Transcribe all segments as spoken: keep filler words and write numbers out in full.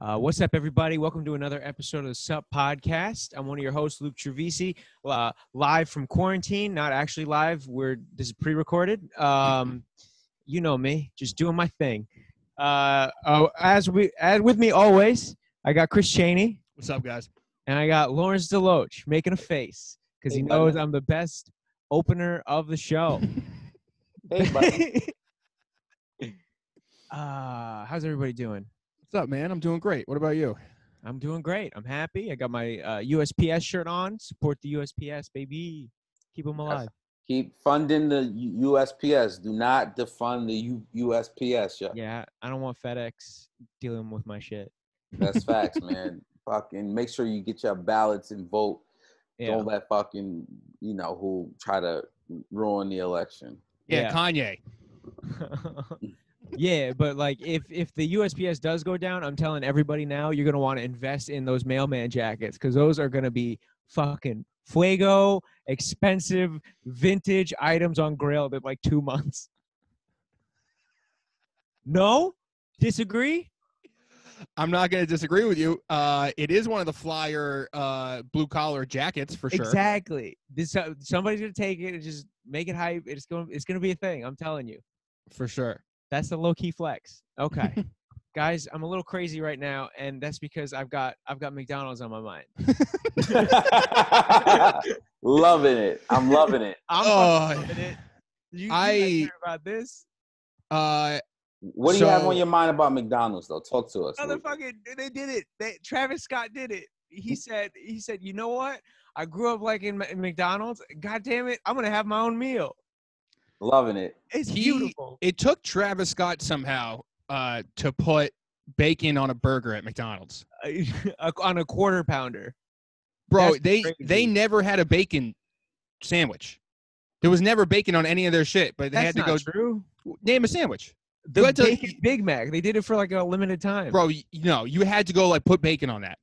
Uh, what's up, everybody? Welcome to another episode of the Sup Podcast. I'm one of your hosts, Luke Trevisi, uh, live from quarantine. Not actually live. We're this is pre-recorded. Um, you know me, just doing my thing. Uh, oh, as we as with me always, I got Chris Cheney. What's up, guys? And I got Lawrence DeLoach making a face because hey, he knows buddy. I'm the best opener of the show. Hey, buddy. uh, how's everybody doing? What's up, man? I'm doing great. What about you? I'm doing great. I'm happy. I got my uh, U S P S shirt on. Support the U S P S, baby. Keep them alive. Keep funding the U S P S. Do not defund the U- USPS. Yo. Yeah, I don't want FedEx dealing with my shit. That's facts, man. Fucking make sure you get your ballots and vote. Yeah. Don't let fucking, you know, who try to ruin the election. Yeah, yeah. Kanye. Yeah, but like if if the U S P S does go down, I'm telling everybody now, you're going to want to invest in those mailman jackets because those are going to be fucking fuego, expensive, vintage items on Grail that like two months. No? Disagree? I'm not going to disagree with you. Uh, it is one of the flyer uh, blue-collar jackets for sure. Exactly. This uh, somebody's going to take it and just make it hype. It's going it's going to be a thing. I'm telling you. For sure. That's the low-key flex. Okay. Guys, I'm a little crazy right now, and that's because I've got I've got McDonald's on my mind. Loving it. I'm loving it. I'm uh, loving it. You, you I hear about this? Uh, what do so, you have on your mind about McDonald's, though? Talk to us. Motherfucking, they did it. They, Travis Scott did it. He said, he said, you know what? I grew up like in, in McDonald's. God damn it. I'm going to have my own meal. Loving it. It's he, beautiful. It took Travis Scott somehow uh, to put bacon on a burger at McDonald's. On a quarter pounder. Bro, That's they crazy. They never had a bacon sandwich. There was never bacon on any of their shit, but they That's had to not go true. Name a sandwich. They the bacon, to, Big Mac. They did it for like a limited time. Bro, you know, you had to go like put bacon on that.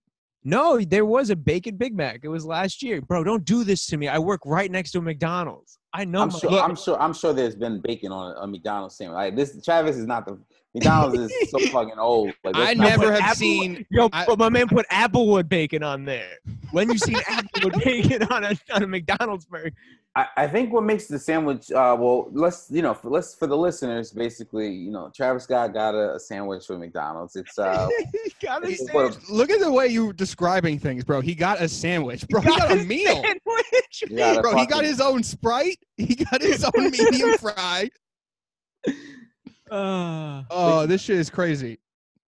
No, there was a bacon Big Mac. It was last year. Bro, don't do this to me. I work right next to a McDonald's. I know. I'm sure, I'm sure. I'm sure. There's been bacon on a McDonald's sandwich. Like this, Travis is not the McDonald's is so fucking old. Like, I never have Apple, seen. Yo, I, but my man put Applewood bacon on there. When you seen Applewood bacon on a on a McDonald's burger? I, I think what makes the sandwich. Uh, well, let's you know, for, let's for the listeners, basically, you know, Travis Scott got a, a sandwich from McDonald's. It's uh, he got a sandwich. A, Look at the way you're describing things, bro. He got a sandwich, bro. He got, he got a, a meal. He got a bro, he got his own Sprite. He got his own medium fry. Uh, oh, this shit is crazy.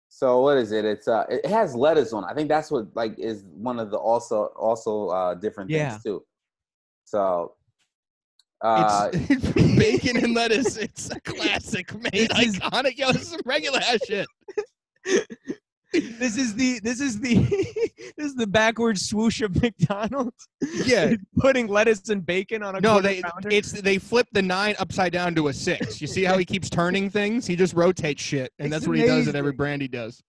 So what is it? It's uh, it has lettuce on it. I think that's what like is one of the also also uh different yeah. things too. So uh, it's, it's bacon and lettuce. It's a classic, man. It's iconic. Yo, this is some regular ass shit. This is the this is the this is the backward swoosh of McDonald's. Yeah, putting lettuce and bacon on a no. They pounder. It's they flip the nine upside down to a six. You see how he keeps turning things? He just rotates shit, and it's that's amazing. What he does at every brand he does.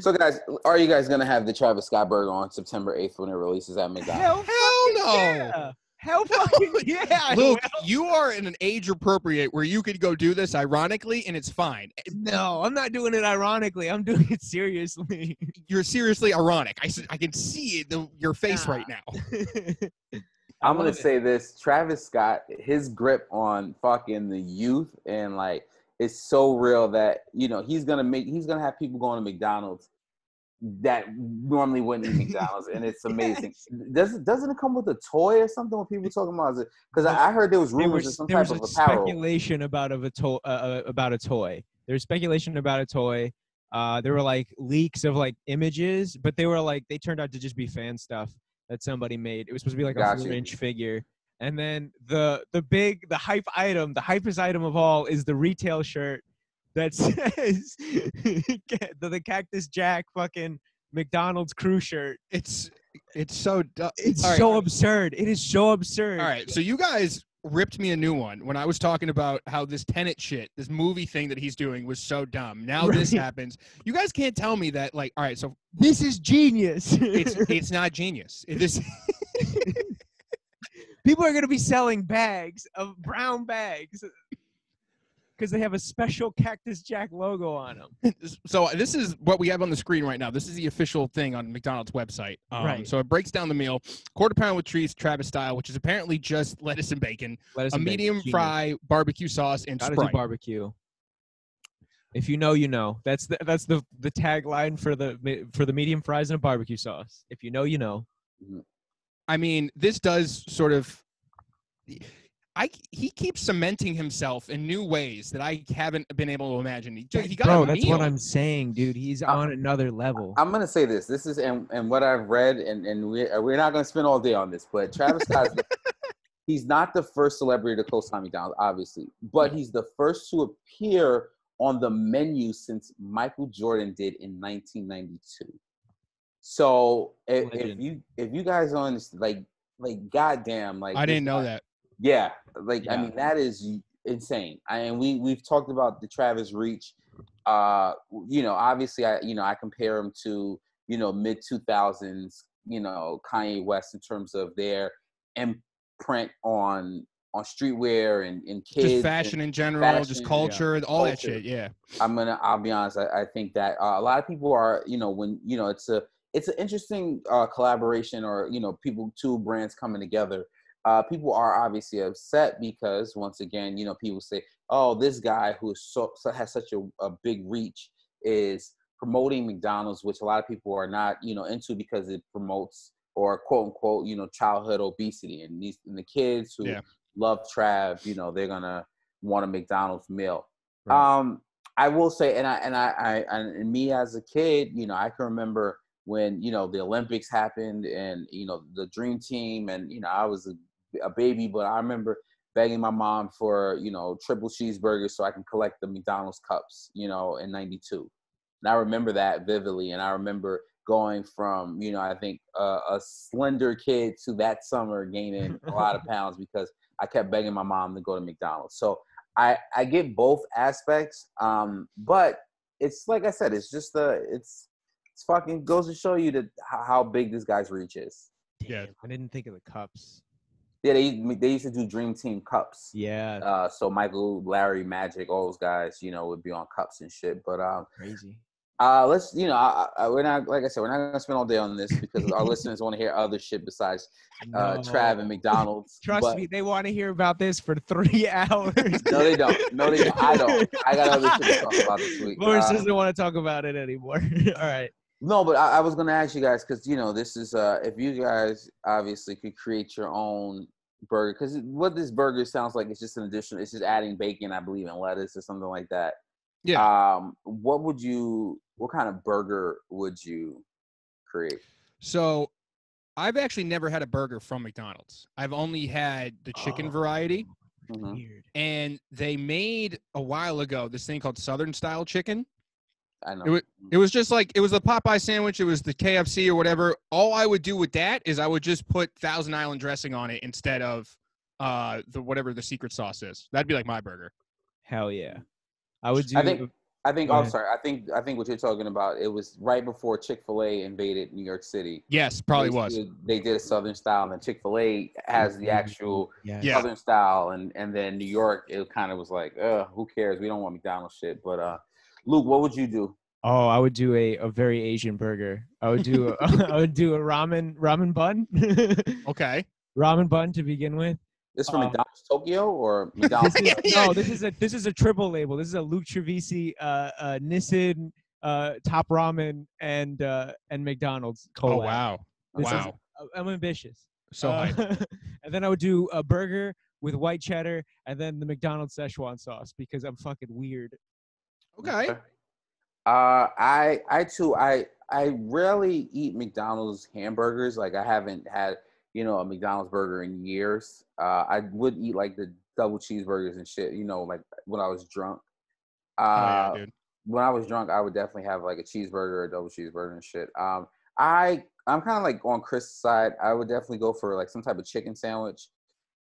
So guys, are you guys gonna have the Travis Scott burger on September eighth when it releases at McDonald's? Hell, hell no. Yeah. Hell fucking no. Yeah. Luke, well. You are in an age appropriate where you could go do this ironically and it's fine. No, I'm not doing it ironically. I'm doing it seriously. You're seriously ironic. I, I can see it, the, your face nah. right now. I'm going to say this. Travis Scott, his grip on fucking the youth and like it's so real that, you know, he's going to make, he's going to have people going to McDonald's that normally wouldn't eat McDonald's, and it's amazing. Yes. Doesn't doesn't it come with a toy or something? When people talking about it, because I, I heard there was rumors of some there type was of apparel. Speculation about of a to- uh, about a toy. There's speculation about a toy. Uh, there were like leaks of like images, but they were like they turned out to just be fan stuff that somebody made. It was supposed to be like Got a four-inch figure, and then the the big the hype item, the hypest item of all, is the retail shirt. That says the, the Cactus Jack fucking McDonald's crew shirt. It's it's so du- it's All so right. absurd. It is so absurd. All right, so you guys ripped me a new one when I was talking about how this Tenet shit, this movie thing that he's doing, was so dumb. Now right. this happens. You guys can't tell me that. Like, all right, so this is genius. It's it's not genius. It is. People are gonna be selling bags of brown bags. because they have a special Cactus Jack logo on them. So this is what we have on the screen right now. This is the official thing on McDonald's website. Um, right. So it breaks down the meal. Quarter pound with treats, Travis style, which is apparently just lettuce and bacon. Lettuce a and medium bacon. Fry, barbecue sauce, and Gotta Sprite. Do barbecue. If you know, you know. That's the, that's the, the tagline for the, for the medium fries and a barbecue sauce. If you know, you know. I mean, this does sort of... I, he keeps cementing himself in new ways that I haven't been able to imagine. He, he got Bro, that's what I'm saying, dude. He's I'm, on another level. I'm going to say this. This is, and, and what I've read, and, and we, we're not going to spend all day on this, but Travis Scott, he's not the first celebrity to co-sign McDonald's, obviously, but he's the first to appear on the menu since Michael Jordan did in nineteen ninety-two. So if, if you if you guys don't understand, like, like goddamn, like I didn't know guy, that. Yeah, like yeah. I mean, that is insane. I and we we've talked about the Travis reach. Uh, you know, obviously, I you know I compare him to you know mid two thousands, you know Kanye West in terms of their imprint on on streetwear and and kids, just fashion in general, fashion, just culture, yeah. all culture. That shit. Yeah, I'm gonna. I'll be honest. I, I think that uh, a lot of people are you know when you know it's a it's an interesting uh, collaboration or you know people two brands coming together. Uh, people are obviously upset because, once again, you know, people say, "Oh, this guy who is so, so has such a, a big reach is promoting McDonald's," which a lot of people are not, you know, into because it promotes or quote unquote, you know, childhood obesity. And these and the kids who yeah. love Trav, you know, they're gonna want a McDonald's meal. Right. Um, I will say, and I and I, I and me as a kid, you know, I can remember when you know the Olympics happened and you know the Dream Team, and you know I was a a baby, but I remember begging my mom for, you know, triple cheeseburgers so I can collect the McDonald's cups, you know, in ninety-two. And I remember that vividly. And I remember going from, you know, I think uh, a slender kid to that summer gaining a lot of pounds because I kept begging my mom to go to McDonald's. So I, I get both aspects. Um, but it's like I said, it's just the, it's, it's fucking goes to show you that how big this guy's reach is. Yeah. I didn't think of the cups. Yeah, they they used to do Dream Team cups. Yeah. Uh, so Michael, Larry, Magic, all those guys, you know, would be on cups and shit. But um, crazy. Uh, let's you know, I, I, we're not like I said, we're not gonna spend all day on this because our listeners want to hear other shit besides uh, no. Trav and McDonald's. Trust but, me, they want to hear about this for three hours. No, they don't. No, they don't. I don't. I got other shit to talk about this week. Lawrence uh, doesn't want to talk about it anymore. All right. No, but I, I was going to ask you guys because, you know, this is uh, – if you guys obviously could create your own burger because what this burger sounds like is just an additional – it's just adding bacon, I believe, and lettuce or something like that. Yeah. Um, what would you – what kind of burger would you create? So I've actually never had a burger from McDonald's. I've only had the chicken oh. variety. Mm-hmm. Weird. And they made a while ago this thing called Southern Style Chicken. I know. It was, it was just like, it was the Popeye sandwich. It was the K F C or whatever. All I would do with that is I would just put Thousand Island dressing on it instead of uh, the whatever the secret sauce is. That'd be like my burger. Hell yeah. I would do. I think, I think, oh, sorry. I think, I think what you're talking about, it was right before Chick-fil-A invaded New York City. Yes, probably they was. Did, they did a Southern style and Chick-fil-A has the actual yeah. Southern style. And, and then New York, it kind of was like, uh, who cares? We don't want McDonald's shit. But, uh, Luke, what would you do? Oh, I would do a, a very Asian burger. I would do a, I would do a ramen ramen bun. Okay. Ramen bun to begin with. This from um, McDonald's Tokyo or McDonald's? This is, no, this is a this is a triple label. This is a Luke Trevisi, uh, uh, Nissin, uh, Top Ramen, and uh, and McDonald's collab. Oh wow! This wow! Is, I'm ambitious. So uh, hype. And then I would do a burger with white cheddar, and then the McDonald's Szechuan sauce because I'm fucking weird. Okay. Uh, I I too I I rarely eat McDonald's hamburgers. Like I haven't had you know a McDonald's burger in years. Uh, I would eat like the double cheeseburgers and shit. You know, like when I was drunk. Uh, oh, yeah, dude. When I was drunk, I would definitely have like a cheeseburger or a double cheeseburger and shit. Um, I I'm kind of like on Chris's side. I would definitely go for like some type of chicken sandwich.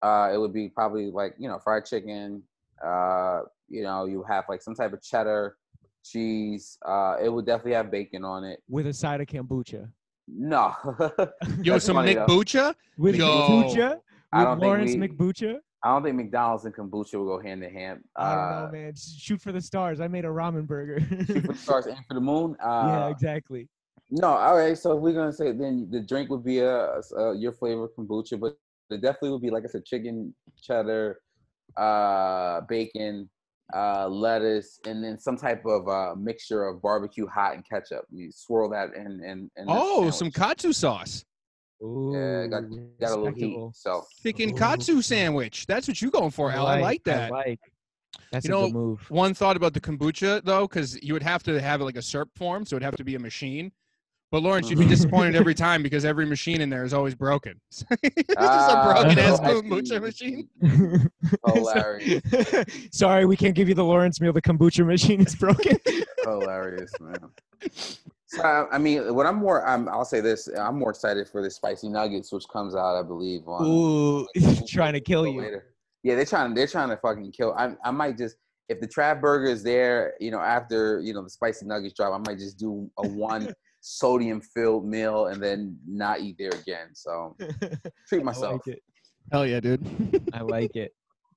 Uh, it would be probably like you know fried chicken. Uh, you know, you have like some type of cheddar, cheese. Uh, it would definitely have bacon on it. With a side of kombucha. No. Yo, some McBucha? With Yo. kombucha? With I don't Lawrence McBucha? I don't think McDonald's and kombucha will go hand in hand. Uh, I don't know, man. Shoot for the stars. I made a ramen burger. Shoot for the stars and for the moon. Uh, yeah, exactly. No, all right. So if we're gonna say then the drink would be a, a your flavor kombucha, but it definitely would be like I said, chicken, cheddar, uh, bacon, uh, lettuce, and then some type of uh, mixture of barbecue hot and ketchup. You swirl that in and and oh, some katsu sauce. Ooh, yeah, got, got a little heat. So chicken katsu sandwich. That's what you're going for, Al. I like, I like that. I like. That's you know, a good move. One thought about the kombucha though, because you would have to have like a S E R P form, so it'd have to be a machine. But Lawrence, you'd be disappointed every time because every machine in there is always broken. It's just uh, a broken ass kombucha machine. Hilarious. Sorry, we can't give you the Lawrence meal. The kombucha machine is broken. Hilarious, man. So, I mean, what I'm more, I'm, I'll say this, I'm more excited for the Spicy Nuggets, which comes out, I believe, on. Ooh, like, trying to kill you. Later. Yeah, they're trying, they're trying to fucking kill. I, I might just, if the Trav Burger is there, you know, after, you know, the Spicy Nuggets drop, I might just do a one sodium-filled meal and then not eat there again. So, treat myself. I like it. Hell yeah, dude. I like it.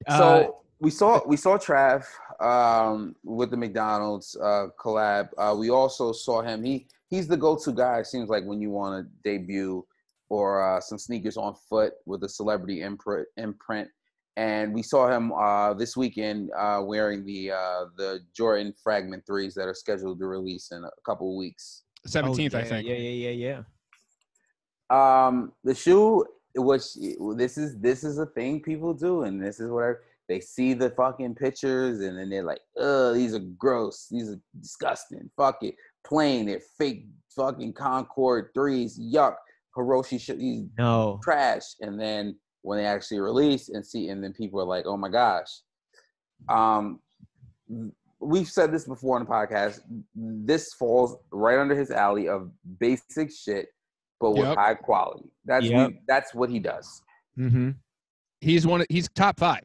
Uh, so, we saw, we saw Trav. Um, with the McDonald's uh, collab, uh, we also saw him. He he's the go-to guy. It seems like when you want to debut or uh, some sneakers on foot with a celebrity imprint. Imprint, and we saw him uh, this weekend uh, wearing the uh, the Jordan Fragment threes that are scheduled to release in a couple of weeks. seventeenth, oh, yeah, I think. Yeah, yeah, yeah, yeah. Um, the shoe, which this is this is a thing people do, and this is what I. They see the fucking pictures and then they're like, ugh, these are gross. These are disgusting. Fuck it. Plain. They're fake fucking Concord threes. Yuck. Hiroshi shit. He's no. Trash. And then when they actually release and see, and then people are like, oh my gosh. Um, we've said this before on the podcast. This falls right under his alley of basic shit, but with yep. high quality. That's, yep. we, that's what he does. Mm-hmm. He's one. Of, he's top five.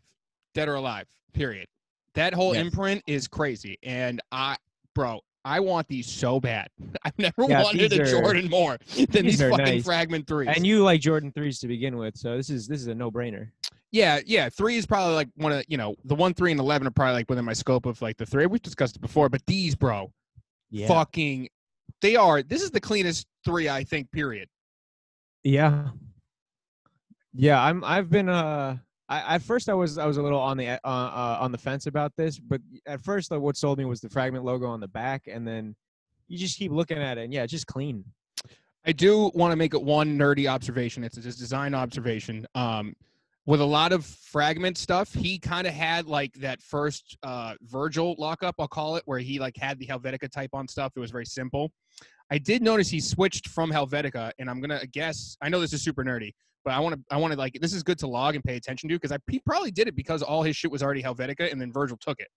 Dead or alive, period. That whole yes. imprint is crazy. And I, bro, I want these so bad. I've never yeah, wanted a are, Jordan more than these, these fucking nice. Fragment threes. And you like Jordan threes to begin with, so this is this is a no-brainer. Yeah, yeah. Three is probably like one of, you know, the one, three, and eleven are probably like within my scope of like the three. We've discussed it before, but these, bro, yeah. fucking, they are, this is the cleanest three, I think, period. Yeah. Yeah, I'm, I've been, uh, I, at first, I was I was a little on the uh, uh, on the fence about this, but at first, like, what sold me was the Fragment logo on the back, and then you just keep looking at it, and yeah, it's just clean. I do want to make it one nerdy observation. It's a design observation. Um, with a lot of Fragment stuff, he kind of had like that first uh, Virgil lockup, I'll call it, where he like had the Helvetica type on stuff. It was very simple. I did notice he switched from Helvetica, and I'm gonna guess. I know this is super nerdy. But I want to, I want to like, this is good to log and pay attention to because I he probably did it because all his shit was already Helvetica and then Virgil took it.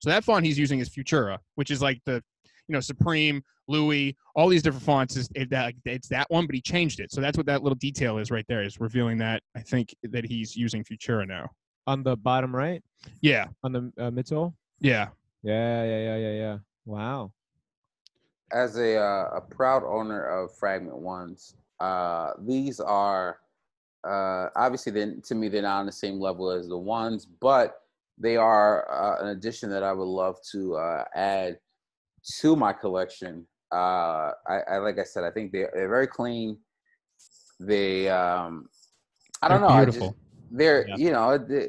So that font he's using is Futura, which is like the, you know, Supreme, Louis, all these different fonts. Is it that it's that one, but he changed it. So that's what that little detail is right there. Is revealing that I think that he's using Futura now on the bottom right. Yeah, on the uh, midsole. Yeah. Yeah, yeah, yeah, yeah, yeah. Wow. As a uh, a proud owner of Fragment Ones, uh, these are. Uh, obviously, then to me, they're not on the same level as the ones, but they are uh, an addition that I would love to uh, add to my collection. Uh, I, I like I said, I think they're, they're very clean. They, um, I don't they're know, beautiful. I just, they're yeah. you know, they,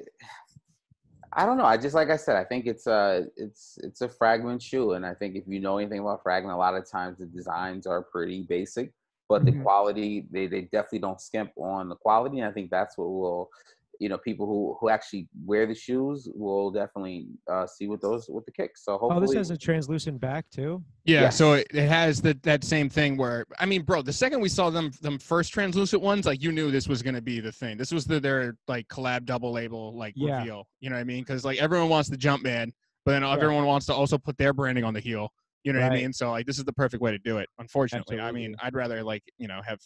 I don't know. I just like I said, I think it's a it's it's a Fragment shoe, and I think if you know anything about Fragment, a lot of times the designs are pretty basic. But the quality, they, they definitely don't skimp on the quality. And I think that's what will, you know, people who, who actually wear the shoes will definitely uh, see with those, with the kicks. So hopefully. Oh, this has a translucent back too? Yeah, yeah. So it, it has the, that same thing where, I mean, bro, the second we saw them, them first translucent ones, like you knew this was going to be the thing. This was the, their like collab double label, like yeah. reveal. You know what I mean? Because like everyone wants the jump man, but then yeah. everyone wants to also put their branding on the heel. You know right. what I mean? So, like, this is the perfect way to do it, unfortunately. Absolutely. I mean, I'd rather, like, you know, have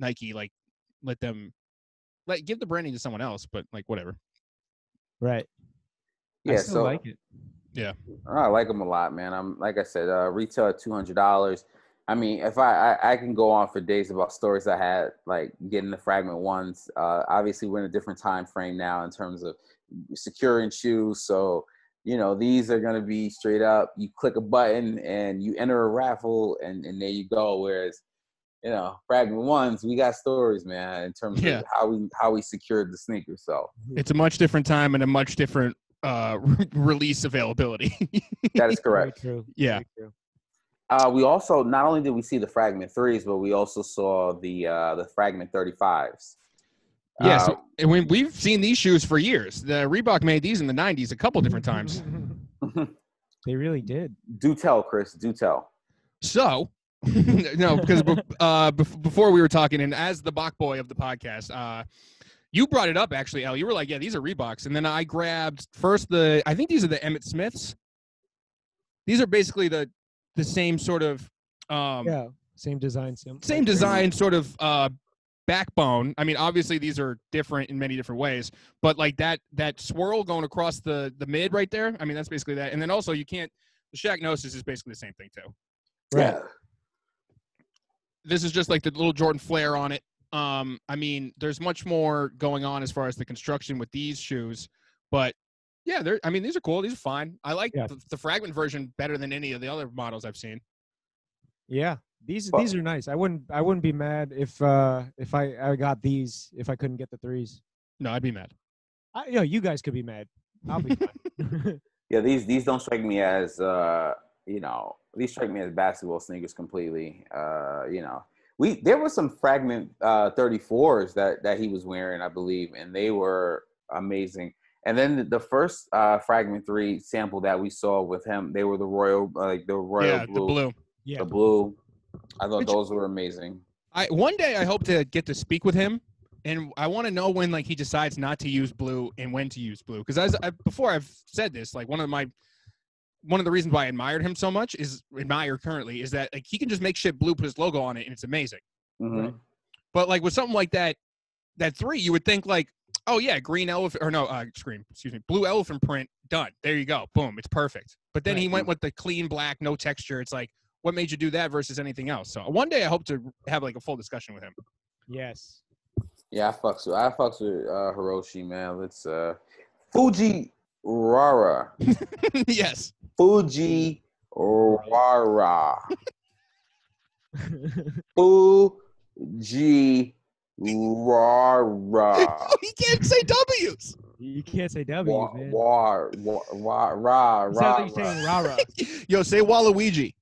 Nike, like, let them, like, give the branding to someone else, but, like, whatever. Right. Yeah, I still so, like it. Yeah. I like them a lot, man. I'm, like I said, uh, retail at two hundred dollars. I mean, if I, I, I can go on for days about stories I had, like getting the Fragment ones. Uh, obviously, we're in a different time frame now in terms of securing shoes. So, you know, these are going to be straight up. You click a button and you enter a raffle, and, and there you go. Whereas, you know, Fragment ones, we got stories, man, in terms yeah. of how we how we secured the sneakers. So it's a much different time and a much different uh, re- release availability. That is correct. Very true. Yeah. Very true. Uh, we also, not only did we see the Fragment threes, but we also saw the uh, the Fragment thirty-fives. Yeah, uh, so, and we, we've seen these shoes for years. The Reebok made these in the nineties a couple different times. They really did. Do tell, Chris. Do tell. So, no, because uh, before we were talking, and as the Bach boy of the podcast, uh, you brought it up, actually, Al. You were like, yeah, these are Reeboks. And then I grabbed first the, I think these are the Emmett Smiths. These are basically the... the same sort of um yeah, same design same like design crazy. sort of uh backbone. I mean, obviously these are different in many different ways, but like that that swirl going across the the mid right there, I mean, that's basically that. And then also you can't the Shaqnosis is basically the same thing too, right? Yeah. This is just like the little Jordan flare on it. um I mean, there's much more going on as far as the construction with these shoes, but yeah, they're. I mean, these are cool. These are fine. I like yeah. the, the Fragment version better than any of the other models I've seen. Yeah, these well, these are nice. I wouldn't I wouldn't be mad if uh, if I, I got these if I couldn't get the threes. No, I'd be mad. I, you know, you guys could be mad. I'll be fine. Yeah, these these don't strike me as uh, you know, these strike me as basketball sneakers completely. Uh, you know, we there were some Fragment uh, thirty-fours that that he was wearing, I believe, and they were amazing. And then the first uh, Fragment three sample that we saw with him, they were the royal, like uh, the royal yeah, blue, the blue, yeah. the blue. I thought Which, those were amazing. I one day I hope to get to speak with him, and I want to know when like he decides not to use blue and when to use blue. Because as I, before I've said this, like one of my one of the reasons why I admired him so much is admire currently is that like he can just make shit blue, put his logo on it, and it's amazing. Mm-hmm. Right? But like with something like that, that three, you would think like. Oh, yeah, green elephant, or no, uh, scream, excuse me, blue elephant print, done. There you go. Boom, it's perfect. But then right. he went with the clean black, no texture. It's like, what made you do that versus anything else? So one day I hope to have, like, a full discussion with him. Yes. Yeah, I fucks with, I fucks with uh, Hiroshi, man. Let's, uh, Fujiwara. Yes. Fujiwara. Fujiwara. War, rah. He can't say W's. You can't say W's, war, man. War, war, war, rah, it rah, like rah. Rah, rah. Yo, say Waluigi.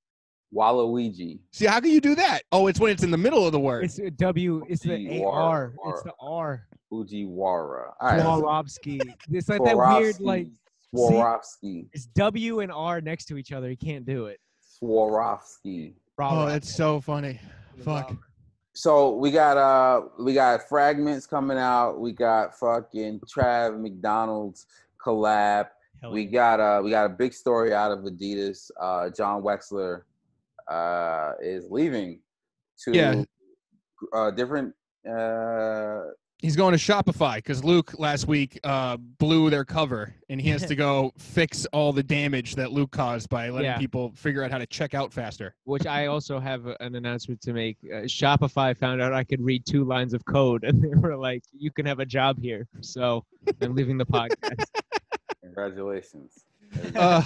Waluigi. See, how can you do that? Oh, it's when it's in the middle of the word. It's a W. It's the A R. It's the R. Fujiwara. Swarovski. It's like that weird, like. Swarovski. It's W and R next to each other. He can't do it. Swarovski. Oh, that's so funny. Fuck. So we got uh we got Fragments coming out. We got fucking Trav McDonald's collab. Hell we yeah. got uh we got a big story out of Adidas. Uh, John Wexler uh is leaving to yeah. uh, different. Uh, He's going to Shopify because Luke last week uh blew their cover, and he has to go fix all the damage that Luke caused by letting yeah. people figure out how to check out faster. Which I also have an announcement to make. Uh, Shopify found out I could read two lines of code, and they were like, "You can have a job here." So I'm leaving the podcast. Congratulations. Uh,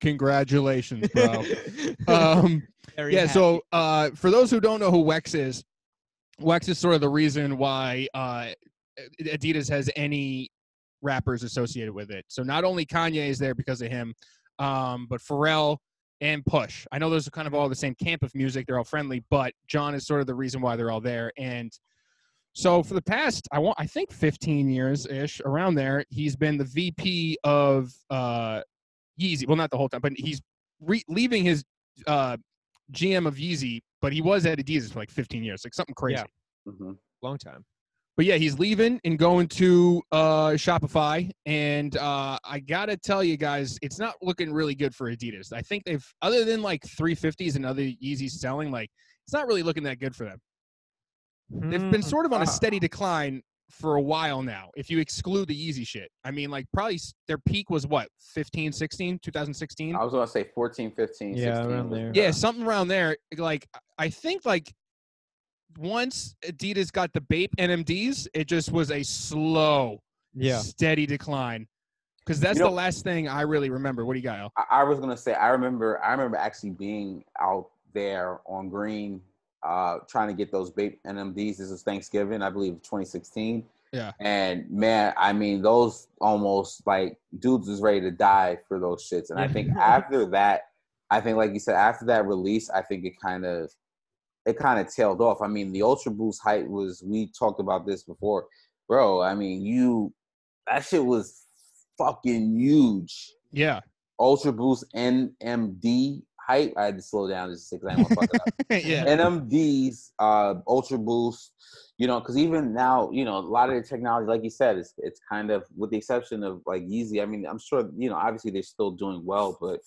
Congratulations, bro. Um, yeah. Happy. So uh, for those who don't know who Wex is. Wex is sort of the reason why uh, Adidas has any rappers associated with it. So not only Kanye is there because of him, um, but Pharrell and Push. I know those are kind of all the same camp of music. They're all friendly, but John is sort of the reason why they're all there. And so for the past, I want, I think fifteen years-ish, around there, he's been the V P of uh, Yeezy. Well, not the whole time, but he's re- leaving his uh, G M of Yeezy. But he was at Adidas for like fifteen years, like something crazy. Yeah. Mm-hmm. Long time. But yeah, he's leaving and going to uh, Shopify. And uh, I got to tell you guys, it's not looking really good for Adidas. I think they've, other than like three fifties and other Yeezys selling, like it's not really looking that good for them. Mm-hmm. They've been sort of on a steady decline for a while now, if you exclude the Yeezy shit. I mean, like, probably their peak was what, fifteen, sixteen, two thousand sixteen? I was going to say fourteen, fifteen, yeah, sixteen. Around there. Yeah, something around there. Like, I think, like, once Adidas got the Bape N M Ds, it just was a slow, yeah. steady decline. Because that's you know, the last thing I really remember. What do you got, Al? I, I was going to say, I remember I remember actually being out there on green uh, trying to get those Bape N M Ds. This was Thanksgiving, I believe, twenty sixteen. Yeah. And, man, I mean, those almost, like, dudes was ready to die for those shits. And I think after that, I think, like you said, after that release, I think it kind of it kind of tailed off. I mean, the Ultra Boost hype was, we talked about this before. Bro, I mean, you, that shit was fucking huge. Yeah. Ultra Boost N M D hype. I had to slow down just because I didn't want to fuck it up. Yeah. N M Ds, uh, Ultra Boost, you know, because even now, you know, a lot of the technology, like you said, it's it's kind of, with the exception of like Yeezy, I mean, I'm sure, you know, obviously they're still doing well, but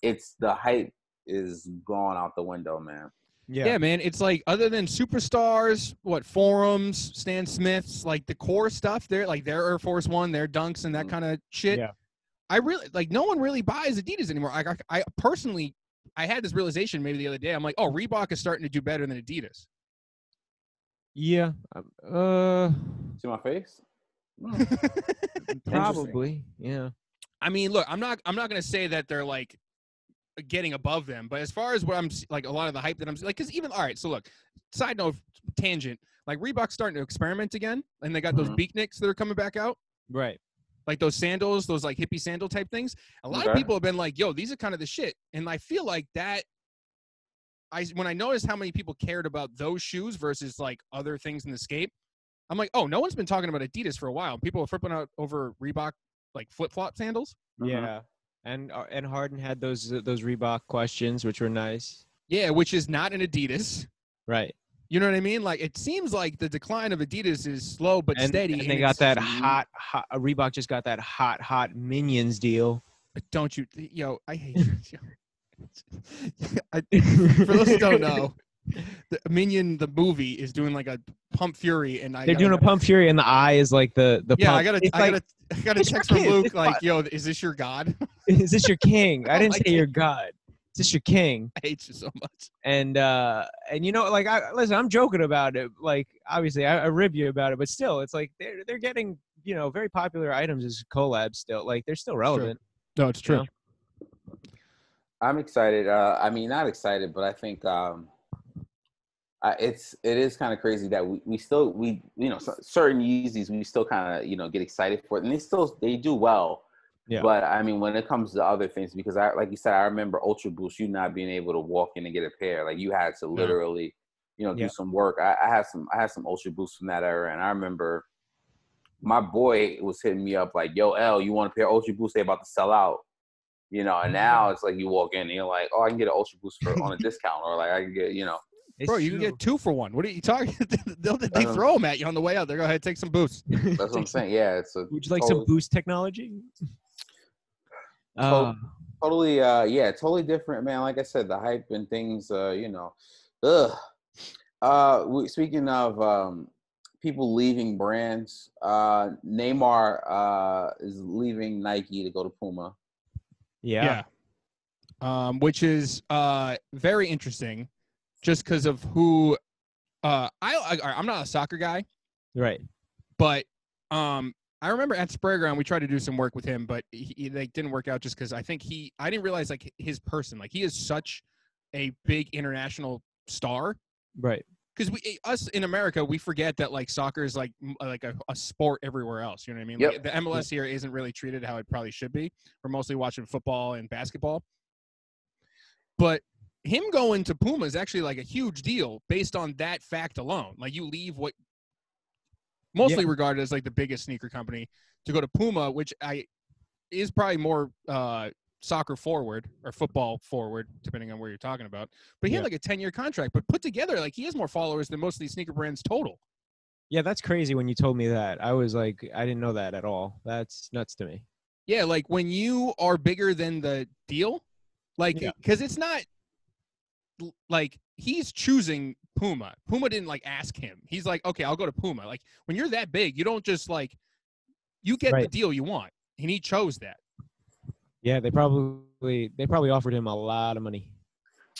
it's, the hype is gone out the window, man. Yeah. yeah, man. It's like, other than superstars, what, forums, Stan Smiths, like the core stuff there, like their Air Force One, their dunks and that kind of shit. Yeah. I really, like, no one really buys Adidas anymore. I, I, I personally, I had this realization maybe the other day. I'm like, oh, Reebok is starting to do better than Adidas. Yeah. Uh, See my face? Probably. Yeah. I mean, look, I'm not, I'm not going to say that they're like getting above them, but as far as what I'm like, a lot of the hype that I'm like, because even all right, so look, side note, tangent, like Reebok's starting to experiment again, and they got those mm-hmm. beatniks that are coming back out, right? Like those sandals, those like hippie sandal type things. A lot okay. of people have been like, "Yo, these are kind of the shit," and I feel like that. I when I noticed how many people cared about those shoes versus like other things in the skate, I'm like, "Oh, no one's been talking about Adidas for a while." People are flipping out over Reebok like flip flop sandals. Yeah. Uh-huh. And and Harden had those uh, those Reebok questions, which were nice. Yeah, which is not an Adidas, right? You know what I mean? Like it seems like the decline of Adidas is slow but and, steady. And, and they got that hot, hot. Reebok just got that hot, hot Minions deal. But don't you, yo? I hate you. I, for those who don't know, the Minion the movie is doing like a Pump Fury, and I they're gotta, doing a Pump Fury, and the eye is like the the. Yeah, pump. I gotta, I, like, gotta I gotta I gotta text from Luke like, "Yo, is this your god? Is this your king? I didn't like say it. Your god. Is this your king? I hate you so much." And uh, and you know, like, I listen, I'm joking about it. Like, obviously, I, I rib you about it, but still, it's like they're they're getting, you know, very popular items as collabs still. Like, they're still relevant. True. No, it's true. You know? I'm excited. Uh, I mean, not excited, but I think. Um, Uh, it's it is kind of crazy that we, we still we you know certain Yeezys we still kind of you know get excited for it, and they still they do well, yeah. But I mean when it comes to other things, because I like you said, I remember Ultra Boost you not being able to walk in and get a pair, like you had to literally you know do yeah. some work. I, I have some I have some Ultra Boosts from that era, and I remember my boy was hitting me up like, "Yo, L, you want a pair of Ultra Boosts? They about to sell out." You know, and now it's like you walk in and you're like, "Oh, I can get an Ultra Boost for on a discount," or like I can get you know. It's Bro, you true. Can get two for one. What are you talking? They'll, they they throw them at you on the way out. They're go ahead, take some boosts. That's what I'm saying. Yeah, it's a would you like totally, some boost technology? Totally, uh, totally. Uh, yeah, totally different, man. Like I said, the hype and things. Uh, you know, ugh. Uh, we, speaking of um, people leaving brands, uh, Neymar uh, is leaving Nike to go to Puma. Yeah. yeah. Um, which is uh very interesting. Just because of who, uh, I, I I'm not a soccer guy, right? But um, I remember at Sprayground we tried to do some work with him, but he, he like didn't work out just because I think he I didn't realize like his person, like he is such a big international star, right? Because we us in America we forget that like soccer is like like a, a sport everywhere else. You know what I mean? Yep. Like, the M L S here isn't really treated how it probably should be. We're mostly watching football and basketball, but. Him going to Puma is actually like a huge deal based on that fact alone. Like you leave what mostly yeah. regarded as like the biggest sneaker company to go to Puma, which I is probably more uh, soccer forward or football forward, depending on where you're talking about. But he yeah. had like a ten year contract, but put together, like he has more followers than most of these sneaker brands total. Yeah. That's crazy. When you told me that, I was like, I didn't know that at all. That's nuts to me. Yeah. Like when you are bigger than the deal, like, yeah. cause it's not, like he's choosing Puma. Puma didn't like ask him. He's like, okay, I'll go to Puma. Like when you're that big, you don't just like, you get right. the deal you want. And he chose that. Yeah. They probably, they probably offered him a lot of money.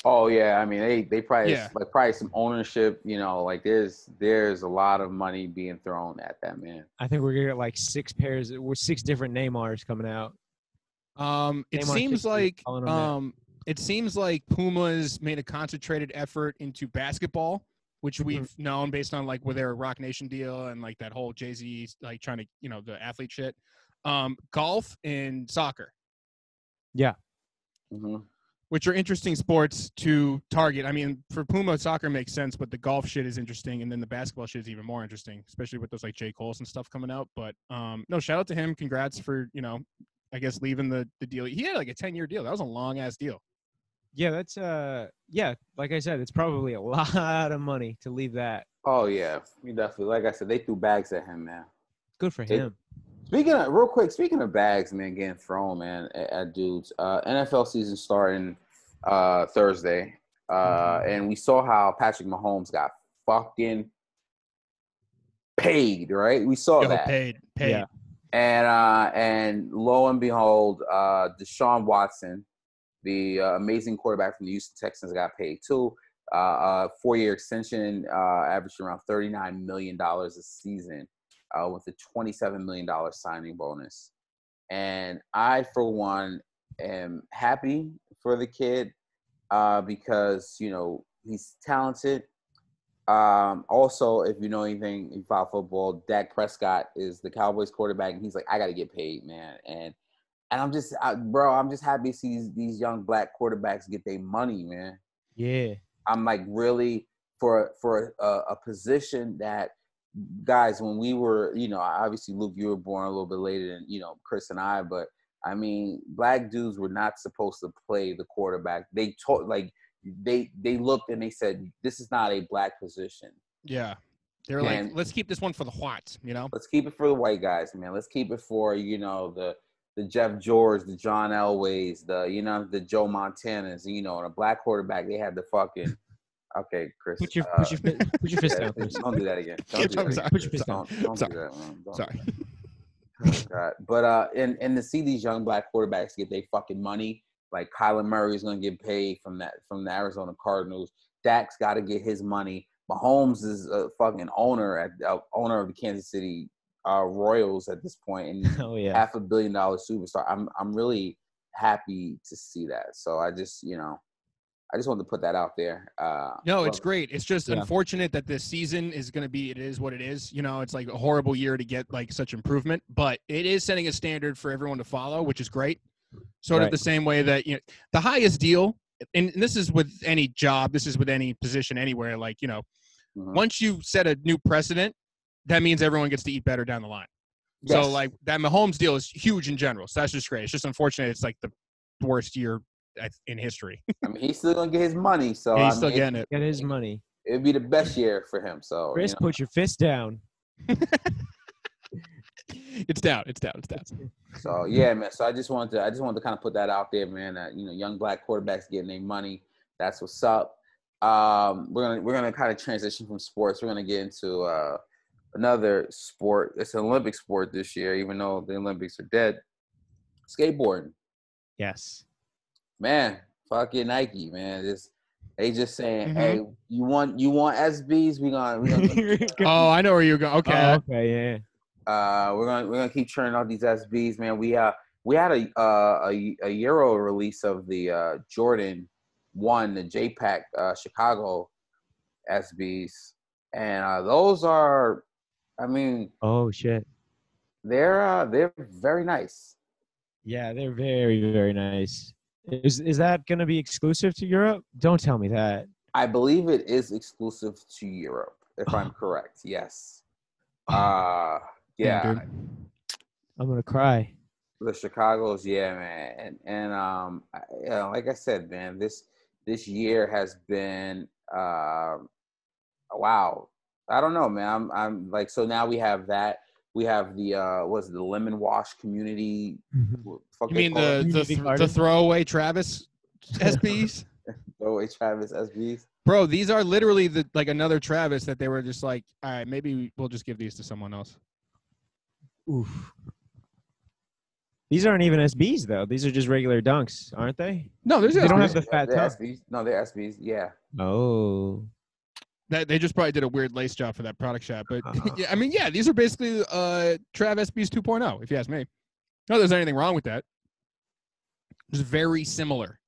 Oh yeah. I mean, they, they probably, yeah. like probably some ownership, you know, like there's, there's a lot of money being thrown at that man. I think we're going to get like six pairs, six different Neymars coming out. Um, it Neymar seems like, um, it seems like Puma's made a concentrated effort into basketball, which we've mm-hmm. known based on like with their Rock Nation deal and like that whole Jay-Z, like trying to, you know, the athlete shit, um, golf and soccer. Yeah. Mm-hmm. Which are interesting sports to target. I mean, for Puma, soccer makes sense, but the golf shit is interesting, and then the basketball shit is even more interesting, especially with those like J. Cole's and stuff coming out. But um, no, shout out to him. Congrats for, you know, I guess leaving the, the deal. He had like a ten year deal. That was a long ass deal. Yeah, that's uh, yeah. Like I said, it's probably a lot of money to leave that. Oh yeah, you definitely. Like I said, they threw bags at him, man. Good for they, him. Speaking of real quick, speaking of bags, man, getting thrown, man, at, at dudes. Uh, N F L season starting. Uh, Thursday, uh, mm-hmm. and we saw how Patrick Mahomes got fucking paid, right? We saw Yo, that paid, paid, yeah. and uh, and lo and behold, uh, Deshaun Watson, the uh, amazing quarterback from the Houston Texans, got paid too. Uh, a four-year extension, uh, averaging around thirty-nine million dollars a season, uh, with a twenty-seven million dollar signing bonus. And I, for one, am happy for the kid, uh, because, you know, he's talented. Um, also, if you know anything about football, Dak Prescott is the Cowboys quarterback, and he's like, I got to get paid, man. And and I'm just, I, bro, I'm just happy to see these, these young black quarterbacks get their money, man. Yeah. I'm like, really, for for a, a position that, guys, when we were, you know, obviously, Luke, you were born a little bit later than, you know, Chris and I, but I mean, black dudes were not supposed to play the quarterback. They taught, like, they they looked and they said, this is not a black position. Yeah. They're and like, let's keep this one for the whites, you know? Let's keep it for the white guys, man. Let's keep it for, you know, the the Jeff George, the John Elways, the, you know, the Joe Montanas, you know, and a black quarterback, they had the fucking, okay, Chris. Put your, uh, put your, put your fist down. Don't do that again. Don't do that. Put your fist down. Don't do that, man. Don't. Sorry. Oh, God. But uh, and and to see these young black quarterbacks get their fucking money, like Kyler Murray is gonna get paid from that from the Arizona Cardinals. Dak's got to get his money. Mahomes is a fucking owner at uh, owner of the Kansas City uh, Royals at this point, and oh, yeah. half a billion dollar superstar. I'm I'm really happy to see that. So I just you know, I just wanted to put that out there. Uh, no, it's great. It's just yeah. unfortunate that this season is going to be, it is what it is. You know, it's like a horrible year to get like such improvement, but it is setting a standard for everyone to follow, which is great. Sort right. of the same way that, you know, the highest deal, and, and this is with any job, this is with any position anywhere. Like, you know, mm-hmm. once you set a new precedent, that means everyone gets to eat better down the line. Yes. So like that Mahomes deal is huge in general. So that's just great. It's just unfortunate. It's like the worst year in history. I mean, he's still gonna get his money, so yeah, he's I still mean, getting it. Get his money. It'd be the best year for him. So, Chris, you know. Put your fist down. It's down. It's down. It's down. So yeah, man. So I just wanted to, I just wanted to kind of put that out there, man. That, you know, young black quarterbacks getting their money. That's what's up. Um, we're gonna we're gonna kind of transition from sports. We're gonna get into uh, another sport. It's an Olympic sport this year, even though the Olympics are dead. Skateboarding. Yes. Man, fucking Nike, man. Just, they just saying, mm-hmm. hey, you want you want S Bs? We're gonna. We gonna oh, I know where you're going. Okay, oh, okay, yeah. Uh, we're gonna we're gonna keep churning out these S Bs, man. We uh we had a uh, a, a Euro release of the uh, Jordan one, the J PAC uh, Chicago S Bs, and uh, those are, I mean, oh shit, they're uh, they're very nice. Yeah, they're very very nice. Is is that going to be exclusive to Europe? Don't tell me that. I believe it is exclusive to Europe, if oh. I'm correct. Yes. Oh. Uh, yeah. Damn, I'm going to cry. The Chicago's, yeah, man. And, and um, I, you know, like I said, man, this this year has been, uh, wow. I don't know, man. I'm, I'm like, so now we have that. We have the uh, what's it, the lemon wash community? Mm-hmm. Fuck you mean the the, th- the throwaway Travis S Bs? Throwaway Travis S Bs. Bro, these are literally the like another Travis that they were just like, all right, maybe we'll just give these to someone else. Oof. These aren't even S Bs though. These are just regular dunks, aren't they? No, there's they S Bs. Don't have the fat top. No, they're S Bs. Yeah. Oh. That they just probably did a weird lace job for that product shop, but uh-huh. yeah, I mean, yeah, these are basically uh Trav S Bs two point oh, if you ask me. No, there's anything wrong with that. It's very similar.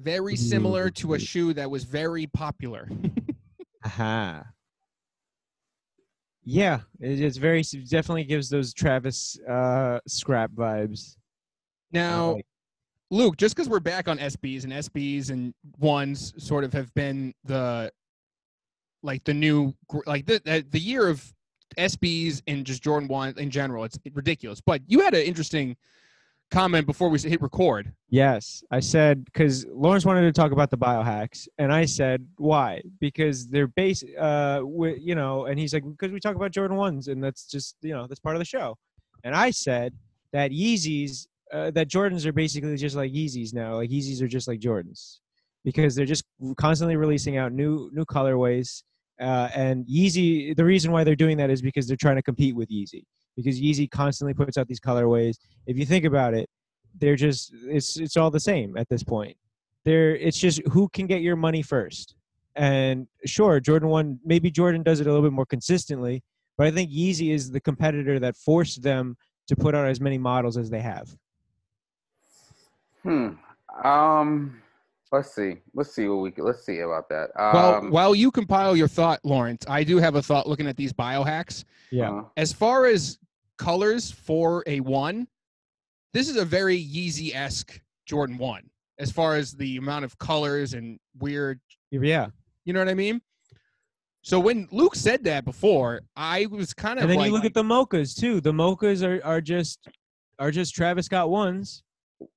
Very similar to a shoe that was very popular. Aha. uh-huh. Yeah, it, it's very it definitely gives those Travis uh, scrap vibes. Now, like. Luke, just because we're back on S Bs and S Bs and ones sort of have been the like the new like the the year of S Bs and just Jordan one in general. It's ridiculous, but you had an interesting comment before we hit record. Yes, I said because Lawrence wanted to talk about the biohacks, and I said why? Because they're base, uh, we, you know. And he's like, because we talk about Jordan ones, and that's just you know that's part of the show. And I said that Yeezys, uh, that Jordans are basically just like Yeezys now. Like Yeezys are just like Jordans because they're just constantly releasing out new new colorways. Uh, and Yeezy, the reason why they're doing that is because they're trying to compete with Yeezy. Because Yeezy constantly puts out these colorways. If you think about it, they're just it's it's all the same at this point. They're it's just who can get your money first. And sure, Jordan one maybe Jordan does it a little bit more consistently, but I think Yeezy is the competitor that forced them to put out as many models as they have. Hmm. Um. Let's see. Let's see what we can, let's see about that. Um, well, while you compile your thought, Lawrence, I do have a thought looking at these biohacks. Yeah. Uh-huh. As far as colors for a one, this is a very Yeezy-esque Jordan one. As far as the amount of colors and weird, yeah, you know what I mean. So when Luke said that before, I was kind of. And then like, you look at the mochas too. The mochas are are just are just Travis Scott ones.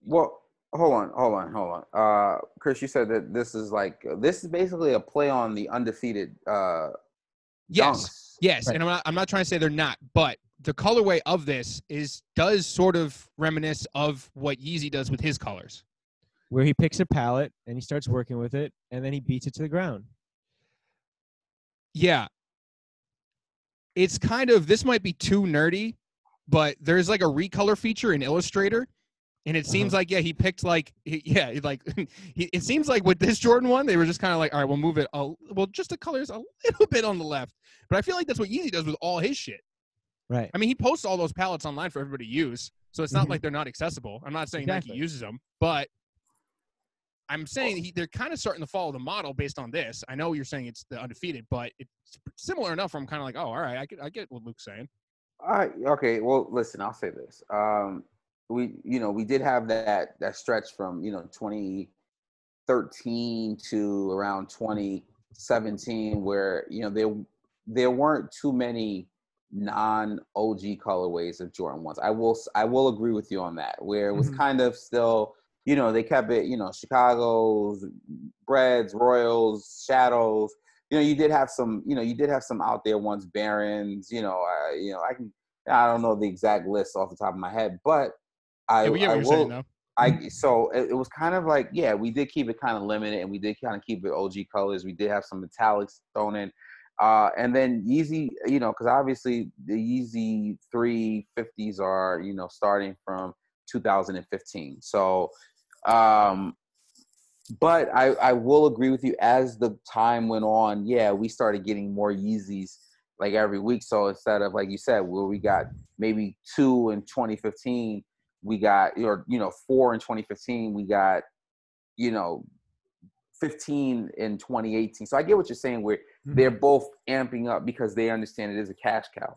Well. Hold on, hold on, hold on. Uh, Chris, you said that this is like this is basically a play on the undefeated. Uh, yes, dunks. Yes, right. And I'm not, I'm not trying to say they're not, but the colorway of this is does sort of reminisce of what Yeezy does with his colors, where he picks a palette and he starts working with it, and then he beats it to the ground. Yeah, it's kind of this might be too nerdy, but there's like a recolor feature in Illustrator. And it seems uh-huh. like, yeah, he picked like, he, yeah, like he, it seems like with this Jordan one, they were just kind of like, all right, we'll move it. I'll, well, just the colors a little bit on the left. But I feel like that's what Yeezy does with all his shit. Right. I mean, he posts all those palettes online for everybody to use. So it's not mm-hmm. like they're not accessible. I'm not saying exactly. Nike uses them, but I'm saying he, they're kind of starting to follow the model based on this. I know you're saying it's the undefeated, but it's similar enough where I'm kind of like, oh, all right, I get, I get what Luke's saying. All right. Okay. Well, listen, I'll say this. Um, We, you know, we did have that that stretch from, you know, twenty thirteen to around twenty seventeen where, you know, there there weren't too many non-O G colorways of Jordan ones. I will I will agree with you on that, where it was mm-hmm. kind of still, you know, they kept it, you know, Chicago's, Reds, Royals, Shadows. You know, you did have some, you know, you did have some out there ones, Barons, you know, uh, you know, I can, I don't know the exact list off the top of my head, but I, yeah, well, yeah, I will. Saying, I so it, it was kind of like yeah, we did keep it kind of limited, and we did kind of keep it O G colors. We did have some metallics thrown in, uh, and then Yeezy, you know, because obviously the Yeezy three fifties are you know starting from two thousand fifteen. So, um, but I I will agree with you as the time went on. Yeah, we started getting more Yeezys like every week. So instead of like you said, where we got maybe two in twenty fifteen. We got, or, you know, four in twenty fifteen. We got, you know, fifteen in twenty eighteen. So I get what you're saying where mm-hmm. they're both amping up because they understand it is a cash cow.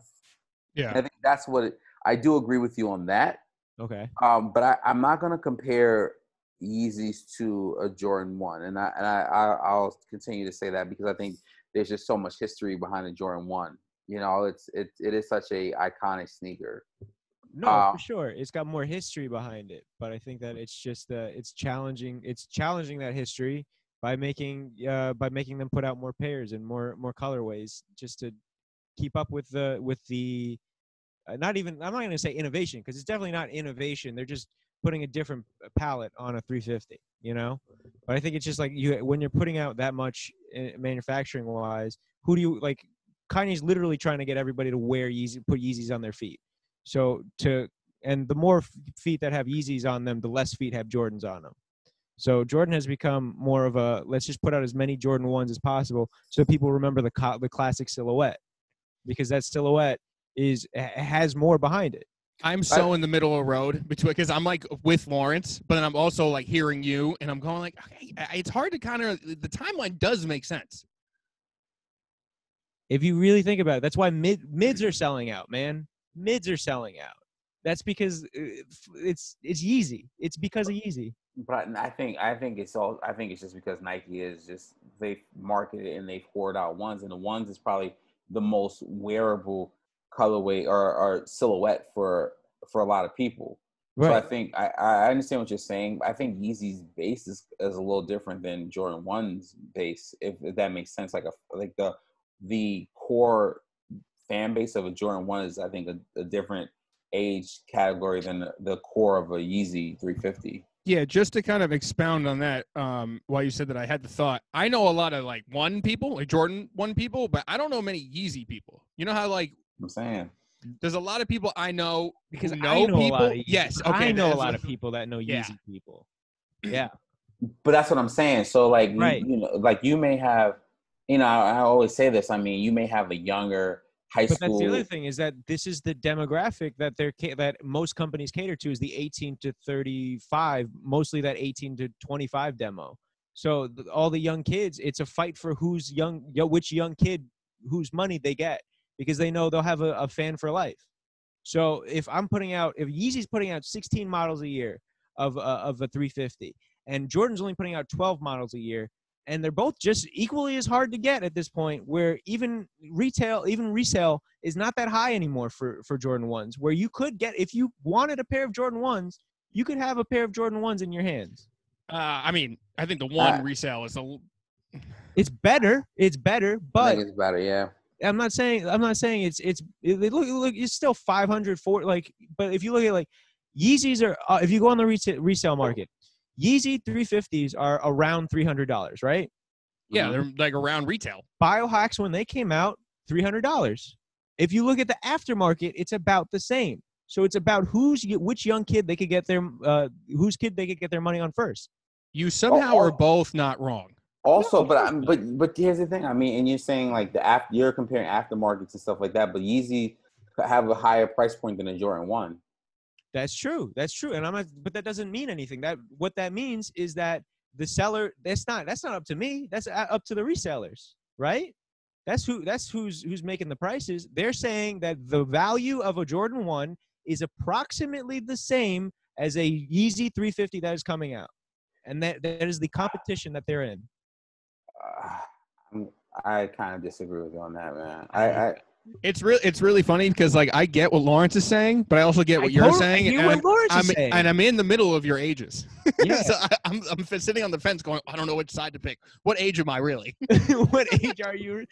Yeah. And I think that's what it, I do agree with you on that. Okay. Um, but I, I'm not going to compare Yeezys to a Jordan one. And, I, and I, I, I'll continue to say that because I think there's just so much history behind a Jordan one. You know, it's it it is such a iconic sneaker. No, uh, for sure. It's got more history behind it, but I think that it's just uh, it's challenging. It's challenging that history by making uh, by making them put out more pairs and more more colorways just to keep up with the with the uh, not even. I'm not going to say innovation because it's definitely not innovation. They're just putting a different palette on a three fifty. You know, But I think it's just like you when you're putting out that much manufacturing wise, who do you like? Kanye's literally trying to get everybody to wear Yeezy, put Yeezys on their feet. So to and the more feet that have Yeezys on them, the less feet have Jordans on them. So Jordan has become more of a let's just put out as many Jordan ones as possible so people remember the co- the classic silhouette, because that silhouette is has more behind it. I'm so in the middle of the road between, because I'm like with Lawrence, but then I'm also like hearing you, and I'm going like, okay, it's hard to kind of the timeline does make sense. If you really think about it, that's why mid mids are selling out, man. Mids are selling out. That's because it's it's Yeezy. It's because of Yeezy. But I think I think it's all I think it's just because Nike is just they've marketed and they've poured out ones, and the ones is probably the most wearable colorway or, or silhouette for for a lot of people. Right. So I think I, I understand what you're saying. I think Yeezy's base is, is a little different than Jordan one's base, if, if that makes sense. Like a like the the core fan base of a Jordan one is I think a, a different age category than the, the core of a Yeezy three fifty. Yeah, just to kind of expound on that, um, while you said that, I had the thought. I know a lot of like one people, like Jordan one people, but I don't know many Yeezy people. You know how like I'm saying there's a lot of people I know because know I know people. A lot of Yeezy. Yes, okay, I know a lot of people that know Yeezy yeah. people. Yeah, but that's what I'm saying. So like, right. you, you know, like you may have, you know, I, I always say this. I mean, you may have a younger high but school. But that's the other thing is that this is the demographic that they're that most companies cater to is the eighteen to thirty-five, mostly that eighteen to twenty-five demo. So th- all the young kids, it's a fight for who's young, yo, which young kid, whose money they get. Because they know they'll have a, a fan for life. So if I'm putting out, if Yeezy's putting out sixteen models a year of uh, of a three fifty, and Jordan's only putting out twelve models a year, and they're both just equally as hard to get at this point, where even retail, even resale is not that high anymore for, for Jordan ones, where you could get, if you wanted a pair of Jordan ones, you could have a pair of Jordan ones in your hands. Uh, I mean, I think the one uh, resale is a. It's better. It's better, but. I think it's better, yeah. I'm not saying I'm not saying it's it's it, look look it's still five hundred for like, but if you look at like Yeezys are uh, if you go on the reta- resale market, Yeezy three fifties are around three hundred dollars, right? Yeah, they're like around retail. Biohacks when they came out three hundred dollars. If you look at the aftermarket, it's about the same. So it's about who's which young kid they could get their uh, whose kid they could get their money on first. You somehow oh. are both not wrong. Also, but I'm, but but here's the thing. I mean, and you're saying like the after, you're comparing aftermarkets and stuff like that, but Yeezy have a higher price point than a Jordan one. That's true. That's true. And I'm not, but that doesn't mean anything. That what that means is that the seller. That's not. That's not up to me. That's up to the resellers, right? That's who. That's who's who's making the prices. They're saying that the value of a Jordan one is approximately the same as a Yeezy three fifty that is coming out, and that that is the competition that they're in. Uh, I kind of disagree with you on that, man. I, I it's really it's really funny because like I get what Lawrence is saying, but I also get what I you're totally saying, and what Lawrence I'm, is I'm, saying, and I'm in the middle of your ages. Yeah. So I, I'm I'm sitting on the fence, going, I don't know which side to pick. What age am I really? What age are you?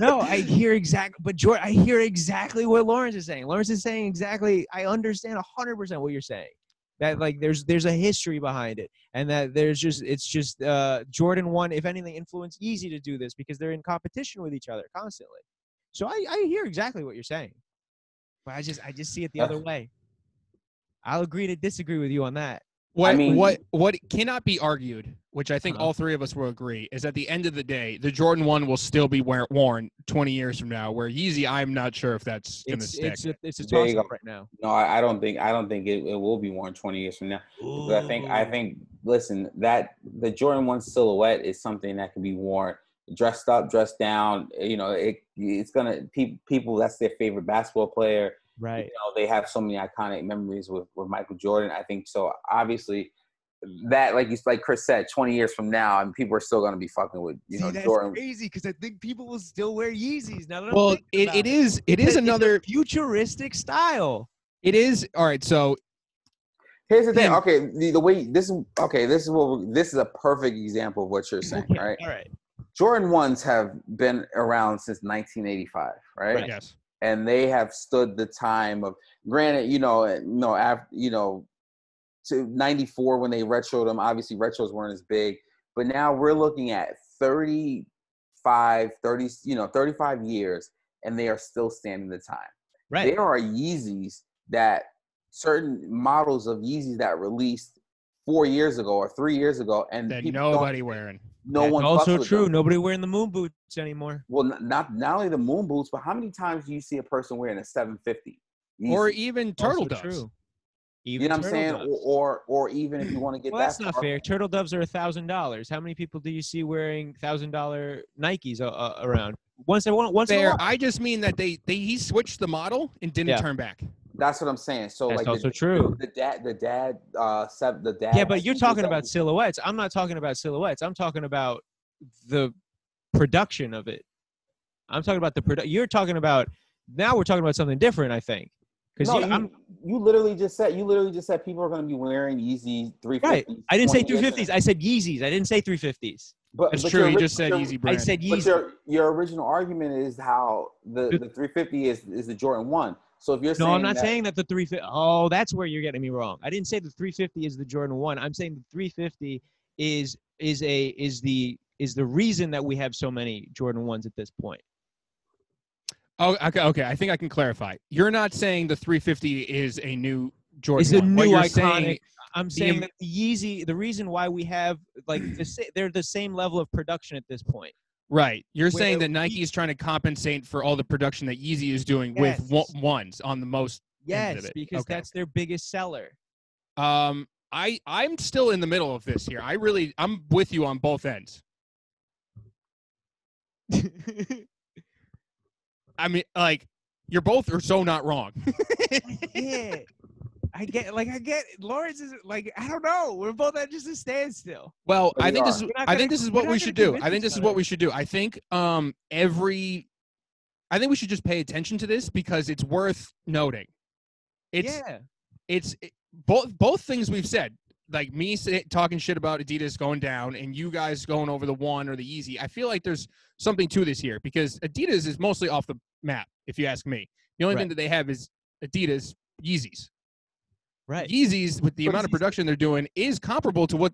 No, I hear exactly, but George, I hear exactly what Lawrence is saying. Lawrence is saying exactly. I understand a hundred percent what you're saying. That like there's there's a history behind it, and that there's just it's just uh, Jordan one, if anything, influenced Yeezy to do this because they're in competition with each other constantly. So I, I hear exactly what you're saying, but I just I just see it the other way. I'll agree to disagree with you on that. What I mean, what what cannot be argued, which I think uh-huh. all three of us will agree, is at the end of the day, the Jordan one will still be wear- worn twenty years from now. Where Yeezy, I'm not sure if that's gonna it's, stick. It's a, it's a toss up right now. No, I, I don't think I don't think it, it will be worn twenty years from now. But I think I think listen that the Jordan one silhouette is something that can be worn dressed up, dressed down. You know, it it's gonna pe- people that's their favorite basketball player. Right. You know, they have so many iconic memories with, with Michael Jordan. I think so. Obviously, that like you like Chris said, twenty years from now, I mean, people are still going to be fucking with you See, know that's Jordan. Crazy because I think people will still wear Yeezys now. That well, it, it is it is it's another futuristic style. It is all right. So here's the thing. Yeah. Okay, the, the way this is okay. This is what this is a perfect example of what you're saying. Okay. Right. All right. Jordan ones have been around since nineteen eighty-five. Right. Right. Yes. And they have stood the time of, granted, you know, no, after, you know, to ninety-four when they retroed them. Obviously, retros weren't as big. But now we're looking at thirty-five, thirty, you know, thirty-five years, and they are still standing the time. Right. There are Yeezys that certain models of Yeezys that released four years ago or three years ago, and that nobody wearing. No That's one. Also true. Them. Nobody wearing the moon boots anymore. Well, not not only the moon boots, but how many times do you see a person wearing a seven fifty? Yeezy? Or even turtle doves. True. Even you know what I'm saying? Or, or or even if you want to get well, that. That's not far. fair. Turtle doves are a thousand dollars. How many people do you see wearing a thousand dollars Nikes uh, around? Once in once a I just mean that they, they he switched the model and didn't yeah. turn back. That's what I'm saying. So that's like also the, true. The dad, the dad, uh, the dad. Yeah, but you're talking about silhouettes. I'm not talking about silhouettes. I'm talking about the production of it. I'm talking about the product. You're talking about now. We're talking about something different, I think. No, you, you, you literally just said you literally just said people are going to be wearing Yeezy three fifties. Right. I didn't say three fifties. I said Yeezys. I didn't say three fifties. But, That's but true. You just said Yeezy brand. I said Yeezy. But your, your original argument is how the, the three fifty is, is the Jordan one. So if you're saying No, I'm not that, saying that the three fifty. Oh, that's where you're getting me wrong. I didn't say the three fifty is the Jordan one. I'm saying the three fifty is is a is the is the reason that we have so many Jordan ones at this point. Oh, okay, okay. I think I can clarify. You're not saying the three fifty is a new Jordan. It's a one. new iconic. Saying, I'm saying the, that the Yeezy, the reason why we have, like, the, they're the same level of production at this point. Right. You're Where saying that Nike Yeezy, is trying to compensate for all the production that Yeezy is doing yes. with ones on the most. Yes, because okay. that's their biggest seller. Um, I, I'm still in the middle of this here. I really, I'm with you on both ends. I mean, like, you're both are so not wrong. yeah. I get, like, I get, Lawrence is, like, I don't know. We're both at just a standstill. Well, I think, this is, I think this is what we should do. I think this is what we should do. I think um, every, I think we should just pay attention to this because it's worth noting. It's, yeah. It's, it, both, both things we've said, like me say, talking shit about Adidas going down and you guys going over the one or the Yeezy. I feel like there's something to this here because Adidas is mostly off the map, if you ask me. The only right. thing that they have is Adidas Yeezys. Right. Yeezys, with the but amount of production they're doing, is comparable to what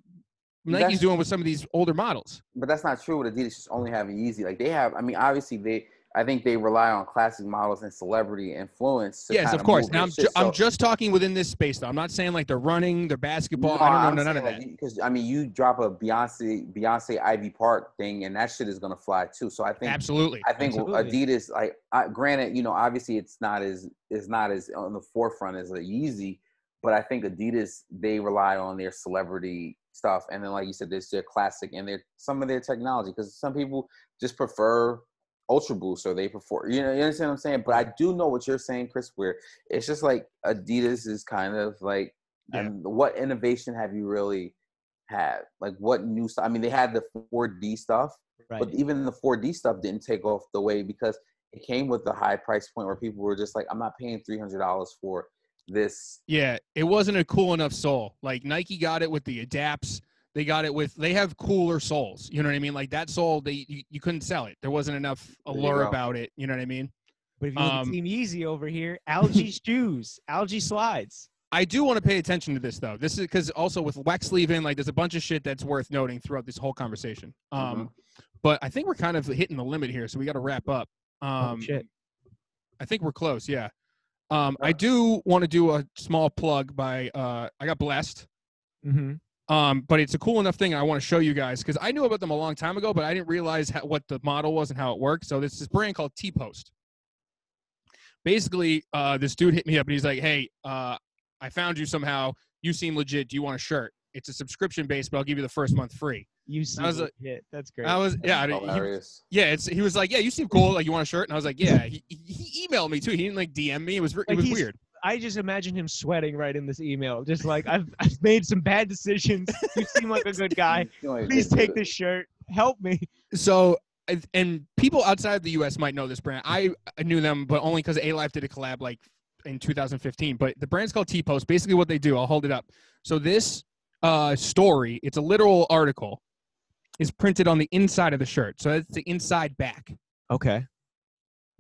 Nike's that's, doing with some of these older models. But that's not true with Adidas just only having Yeezy. Like, they have, I mean, obviously, they, I think they rely on classic models and celebrity influence. To yes, of course. And I'm, ju- so, I'm just talking within this space, though. I'm not saying, like, they're running, they're basketball. No, I don't know I'm none of that. Because, like, I mean, you drop a Beyonce, Beyonce Ivy Park thing, and that shit is going to fly, too. So I think, absolutely. I think absolutely. Adidas, like, I, granted, you know, obviously, it's not as, it's not as on the forefront as a Yeezy. But I think Adidas, they rely on their celebrity stuff. And then, like you said, there's their classic and their some of their technology. Because some people just prefer Ultra Boost or they prefer, you know, you understand what I'm saying? But I do know what you're saying, Chris, where it's just like Adidas is kind of like, yeah. and what innovation have you really had? Like, what new stuff? I mean, they had the four D stuff. Right. But even the four D stuff didn't take off the way because it came with the high price point where people were just like, I'm not paying three hundred dollars for this. Yeah, it wasn't a cool enough sole. Like, Nike got it with the adapts. They got it with, they have cooler soles. You know what I mean? Like, that sole, they you, you couldn't sell it. There wasn't enough allure about it. You know what I mean? But if you um, Team Yeezy over here, algae shoes, algae slides. I do want to pay attention to this, though. This is because also with Wex leaving, like, there's a bunch of shit that's worth noting throughout this whole conversation. Um, mm-hmm. But I think we're kind of hitting the limit here, so we got to wrap up. Um, oh, shit. I think we're close, yeah. Um, I do want to do a small plug by, uh, I got blessed, mm-hmm. um, but it's a cool enough thing I want to show you guys because I knew about them a long time ago, but I didn't realize how, what the model was and how it worked. So there's this brand called T-Post. Basically, uh, this dude hit me up and he's like, hey, uh, I found you somehow. You seem legit. Do you want a shirt? It's a subscription base, but I'll give you the first month free. You seem I was like, legit. That's great. I was, yeah, hilarious. He, yeah. It's he was like, yeah, you seem cool. Like, you want a shirt? And I was like, yeah. He, he emailed me too. He didn't like D M me. It was it was weird. I just imagine him sweating right in this email, just like I've I've made some bad decisions. You seem like a good guy. Please take this shirt. Help me. So, and people outside the U S might know this brand. I knew them, but only because A-Life did a collab like in two thousand fifteen. But the brand's called T-Post. Basically, what they do, I'll hold it up. So this. Uh, story, it's a literal article, is printed on the inside of the shirt. So that's the inside back. Okay.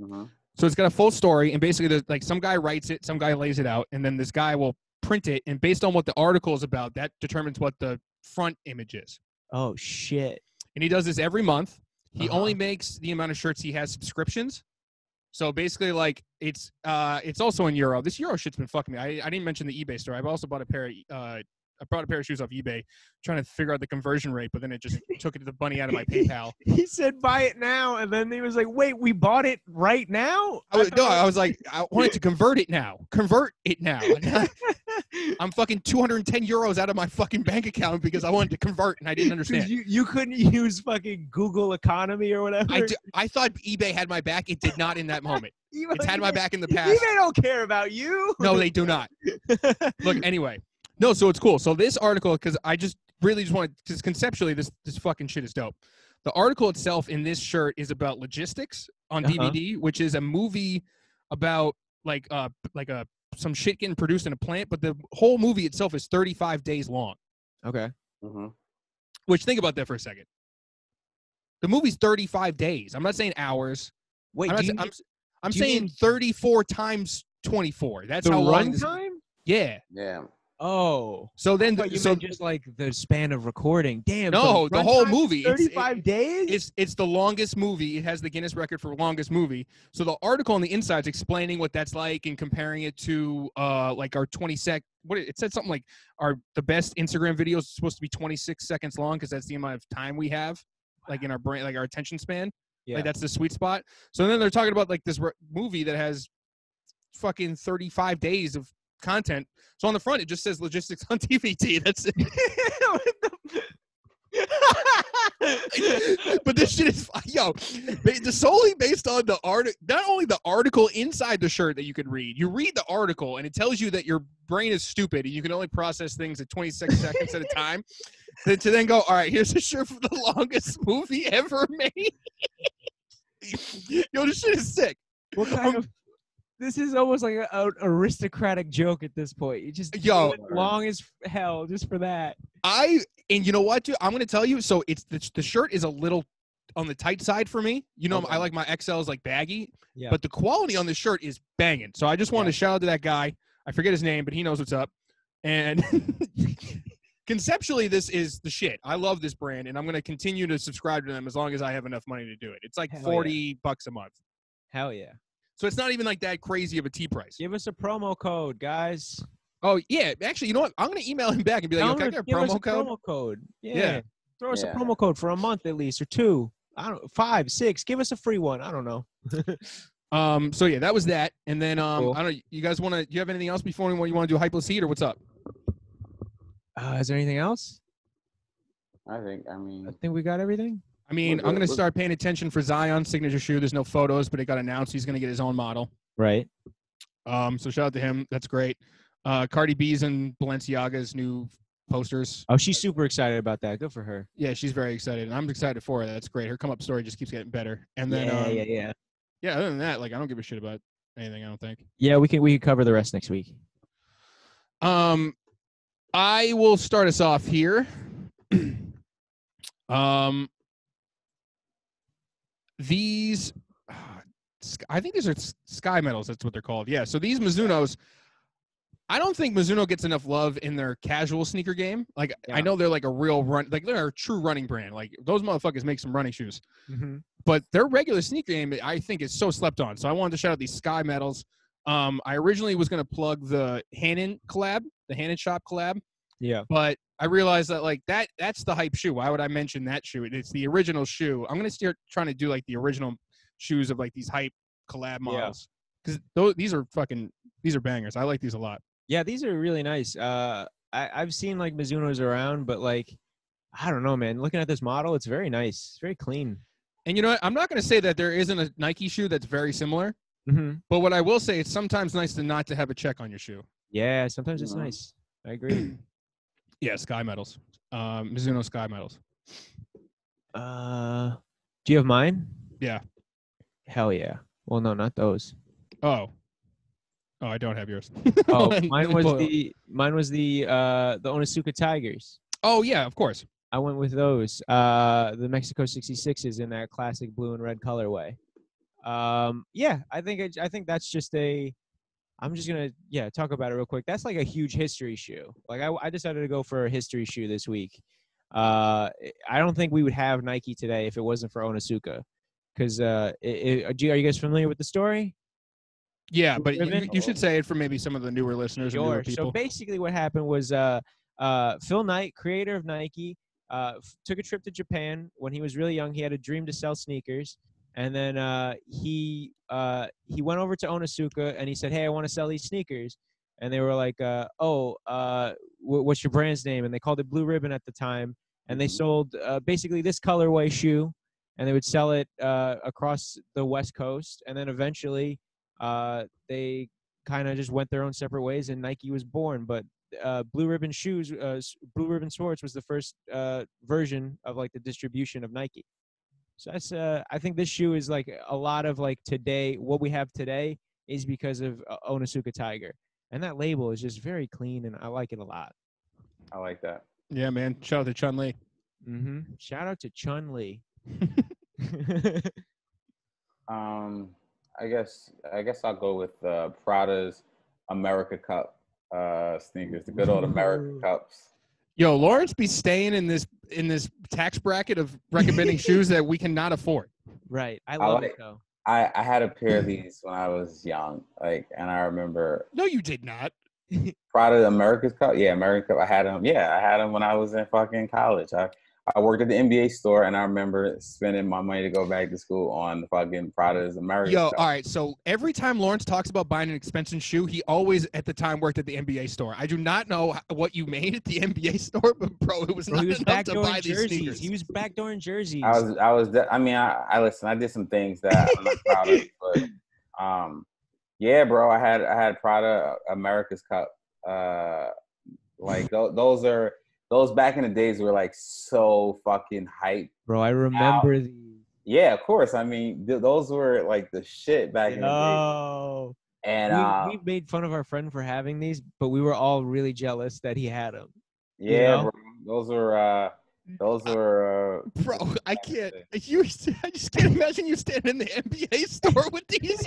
Uh-huh. So it's got a full story, and basically, there's, like, some guy writes it, some guy lays it out, and then this guy will print it, and based on what the article is about, that determines what the front image is. Oh, shit. And he does this every month. He uh-huh. only makes the amount of shirts he has subscriptions. So basically, like, it's uh, it's also in Euro. This Euro shit's been fucking me. I, I didn't mention the eBay store. I've also bought a pair of uh, I bought a pair of shoes off eBay, trying to figure out the conversion rate, but then it just took it to the bunny out of my PayPal. He said, buy it now. And then he was like, wait, we bought it right now? I was, no, I was like, I wanted to convert it now. Convert it now. I, I'm fucking two hundred ten euros out of my fucking bank account because I wanted to convert and I didn't understand. You, you couldn't use fucking Google economy or whatever? I, do, I thought eBay had my back. It did not in that moment. eBay, it's had my back in the past. eBay don't care about you. No, they do not. Look, anyway. No, so it's cool. So this article, because I just really just want to, because conceptually this, this fucking shit is dope. The article itself in this shirt is about logistics on uh-huh. D V D, which is a movie about like uh like a some shit getting produced in a plant, but the whole movie itself is thirty-five days long. Okay. Uh-huh. Which, think about that for a second. The movie's thirty-five days. I'm not saying hours. Wait, I'm, not, mean, I'm, I'm saying mean, thirty-four times twenty-four. That's the how long this time? Yeah. Yeah. Oh, so then the, you so just like the span of recording. Damn. No, the whole movie. thirty-five it, days. It's it's the longest movie. It has the Guinness record for longest movie. So the article on the inside is explaining what that's like and comparing it to uh like our twenty sec. What it said something like our the best Instagram videos is supposed to be twenty-six seconds long because that's the amount of time we have, wow. like in our brain, like our attention span. Yeah, like that's the sweet spot. So then they're talking about like this re- movie that has fucking thirty-five days of content. So on the front it just says logistics on D V D. That's it. But this shit is yo solely based on the article, not only the article inside the shirt that you could read. You read the article and it tells you that your brain is stupid and you can only process things at twenty-six seconds at a time. Then to then go, all right, here's a shirt for the longest movie ever made. Yo, this shit is sick. What kind um, of This is almost like an aristocratic joke at this point. You just yo long as hell just for that. I and you know what, dude? I'm gonna tell you. So it's the, the shirt is a little on the tight side for me. You know, okay. I like my X Ls like baggy, yeah. But the quality on the shirt is banging. So I just wanted yeah. to shout out to that guy. I forget his name, but he knows what's up. And conceptually, this is the shit. I love this brand, and I'm gonna continue to subscribe to them as long as I have enough money to do it. It's like hell forty yeah. bucks a month. Hell yeah. So it's not even like that crazy of a T price. Give us a promo code, guys. Oh, yeah. Actually, you know what? I'm going to email him back and be like, yo, can I get a promo us a code? Promo code. Yeah. yeah. Throw us yeah. a promo code for a month at least, or two. I don't five, six. Give us a free one. I don't know. um. So, yeah, that was that. And then um. Cool. I don't know. You guys want to – do you have anything else before anyone you want to do? Hypeless Heat or what's up? Uh, is there anything else? I think, I mean – I think we got everything. I mean, I'm going to start paying attention for Zion's signature shoe. There's no photos, but it got announced he's going to get his own model. Right. Um. So shout out to him. That's great. Uh, Cardi B's and Balenciaga's new posters. Oh, she's super excited about that. Good for her. Yeah, she's very excited, and I'm excited for her. That's great. Her come-up story just keeps getting better. And then, yeah, um, yeah, yeah. Yeah. Other than that, like, I don't give a shit about anything. I don't think. Yeah, we can we can cover the rest next week. Um, I will start us off here. um. These, uh, I think these are Sky Metals. That's what they're called. Yeah. So these Mizunos, I don't think Mizuno gets enough love in their casual sneaker game. Like, yeah. I know they're like a real run, like they're a true running brand. Like those motherfuckers make some running shoes, mm-hmm. but their regular sneaker game, I think, is so slept on. So I wanted to shout out these Sky Metals. Um, I originally was going to plug the Hannon collab, the Hannon Shop collab. Yeah. But I realized that, like, that that's the hype shoe. Why would I mention that shoe? It's the original shoe. I'm going to start trying to do, like, the original shoes of, like, these hype collab models. Because yeah. these are fucking – these are bangers. I like these a lot. Yeah, these are really nice. Uh, I, I've seen, like, Mizuno's around, but, like, I don't know, man. Looking at this model, it's very nice. It's very clean. And, you know what? I'm not going to say that there isn't a Nike shoe that's very similar. Mm-hmm. But what I will say, it's sometimes nice to not to have a check on your shoe. Yeah, sometimes it's nice. I agree. Yeah, Sky Metals. Um, Mizuno Sky Metals. Uh, do you have mine? Yeah. Hell yeah. Well, no, not those. Oh. Oh, I don't have yours. oh, mine was the mine was the uh the Onitsuka Tigers. Oh yeah, of course. I went with those. Uh, the Mexico sixty-sixes in that classic blue and red colorway. Um, yeah, I think I, I think that's just a I'm just going to, yeah, talk about it real quick. That's like a huge history shoe. Like I, I decided to go for a history shoe this week. Uh, I don't think we would have Nike today if it wasn't for Onitsuka. Because, uh, it, it, are you guys familiar with the story? Yeah, but you, you should say it for maybe some of the newer listeners. Sure. Or newer people. So basically what happened was uh, uh, Phil Knight, creator of Nike, uh, f- took a trip to Japan when he was really young. He had a dream to sell sneakers. And then uh, he uh, he went over to Onitsuka and he said, hey, I want to sell these sneakers. And they were like, uh, oh, uh, w- what's your brand's name? And they called it Blue Ribbon at the time. And they sold uh, basically this colorway shoe. And they would sell it uh, across the West Coast. And then eventually uh, they kind of just went their own separate ways and Nike was born. But uh, Blue Ribbon shoes, uh, Blue Ribbon Sports was the first uh, version of like the distribution of Nike. So that's, uh, I think this shoe is like a lot of like today, what we have today is because of uh, Onitsuka Tiger. And that label is just very clean and I like it a lot. I like that. Yeah, man. Shout out to Chun-Li. Mm-hmm. Shout out to Chun-Li. um, I guess, I guess I'll go with uh, Prada's America Cup uh, sneakers, the good old America Cups. Yo, Lawrence be staying in this in this tax bracket of recommending shoes that we cannot afford. Right. I love I like, it though. I, I had a pair of these when I was young. Like and I remember No, you did not. Prada America's Cup. Yeah, America Cup. I had them. Yeah, I had them when I was in fucking college. I, I worked at the N B A store and I remember spending my money to go back to school on the fucking Prada's America's Yo, Cup. All right. So every time Lawrence talks about buying an expensive shoe, he always at the time worked at the N B A store. I do not know what you made at the N B A store, but bro, it was bro, not was enough to buy these sneakers. He was backdooring jerseys. I was, I was, de- I mean, I, I listen, I did some things that I'm not proud of, but, um, yeah, bro, I had, I had Prada America's Cup. Uh, like th- those are, Those back in the days were like so fucking hype. Bro, I remember these. Yeah, of course. I mean, th- those were like the shit back in the oh. day. And we, um, we made fun of our friend for having these, but we were all really jealous that he had them. Yeah, you know? bro, those were. Uh, those were. Uh, bro, I can't. You, I just can't imagine you standing in the N B A store with these.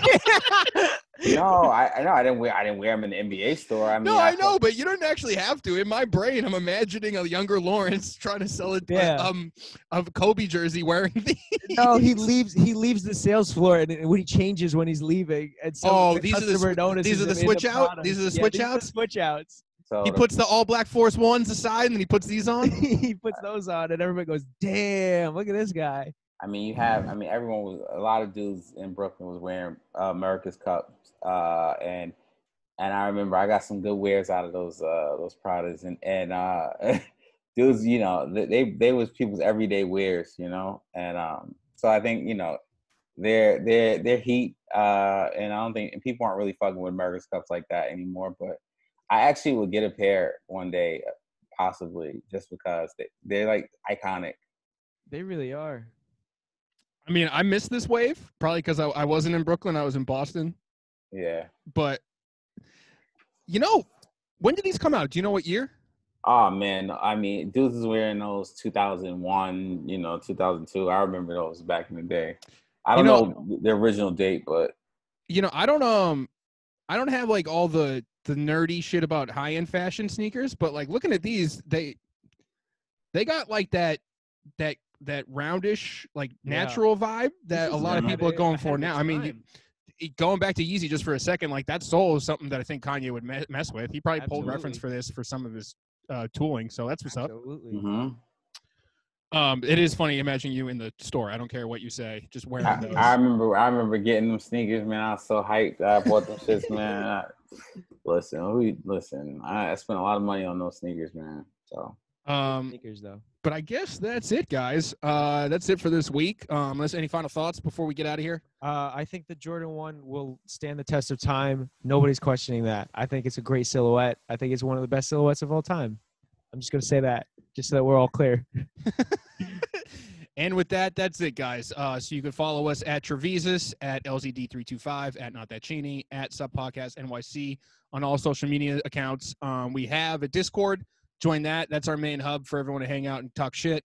No, I, I know I didn't wear I didn't wear them in the N B A store. I mean, no, I, I know, but you don't actually have to. In my brain, I'm imagining a younger Lawrence trying to sell a yeah. uh, um a Kobe jersey wearing these. No, he leaves he leaves the sales floor and, and when he changes when he's leaving. And so oh, the these, are the sw- these are the switch the out. These are the switch yeah, outs. These are the switch outs. So he puts the all black Force Ones aside and then he puts these on. He puts those on and everybody goes, "Damn, look at this guy." I mean, you have. I mean, everyone was. A lot of dudes in Brooklyn was wearing uh, America's Cup, uh, and and I remember I got some good wears out of those uh, those products, and and uh, dudes, you know, they they was people's everyday wears, you know, and um, so I think you know, they're they're they're heat, uh, and I don't think and people aren't really fucking with America's Cups like that anymore. But I actually would get a pair one day, possibly, just because they they're like iconic. They really are. I mean, I missed this wave probably because I, I wasn't in Brooklyn. I was in Boston. Yeah. But, you know, when did these come out? Do you know what year? Oh, man. I mean, dudes is wearing those two thousand one, you know, two thousand two. I remember those back in the day. I don't you know, know the original date, but. You know, I don't um, I don't have like all the, the nerdy shit about high end fashion sneakers. But like looking at these, they they got like that that. that roundish, like natural yeah. vibe that a lot of people it. are going for I now. I mean, you, going back to Yeezy just for a second, like that sole is something that I think Kanye would me- mess with. He probably Absolutely. pulled reference for this for some of his uh, tooling. So that's what's Absolutely. up. Mm-hmm. Um, it is funny imagining you in the store. I don't care what you say, just wearing I, those. I remember, I remember getting them sneakers, man. I was so hyped. I bought them shits, man. I, listen, we, listen. I, I spent a lot of money on those sneakers, man. So. Um, sneakers though. But I guess that's it, guys. Uh, that's it for this week. Um, unless any final thoughts before we get out of here? Uh, I think the Jordan one will stand the test of time. Nobody's questioning that. I think it's a great silhouette. I think it's one of the best silhouettes of all time. I'm just going to say that just so that we're all clear. And with that, that's it, guys. Uh, so you can follow us at Trevisus, at L Z D three two five, at Not That Cheney, at Sub Podcast N Y C on all social media accounts. Um, we have a Discord. Join that. That's our main hub for everyone to hang out and talk shit.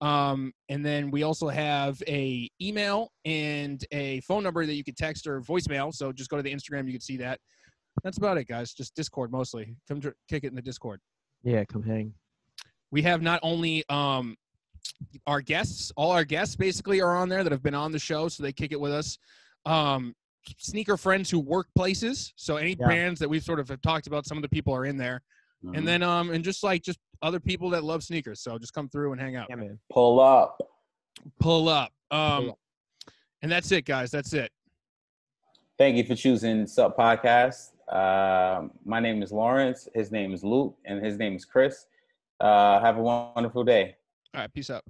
Um, and then we also have a email and a phone number that you can text or voicemail. So just go to the Instagram. You can see that. that's about it, guys. Just Discord mostly. Come dr- kick it in the Discord. Yeah, come hang. We have not only um, our guests, all our guests basically are on there that have been on the show, so they kick it with us. Um, sneaker friends who work places, so any yeah. brands that we've sort of have talked about, some of the people are in there. Mm-hmm. And then um, and just like just other people that love sneakers, so just come through and hang out. Yeah, man. Pull up. Pull up. Um, Pull up. And that's it, guys. That's it. Thank you for choosing Sup Podcast. Uh, my name is Lawrence. His name is Luke, and his name is Chris. Uh, have a wonderful day. All right. Peace out.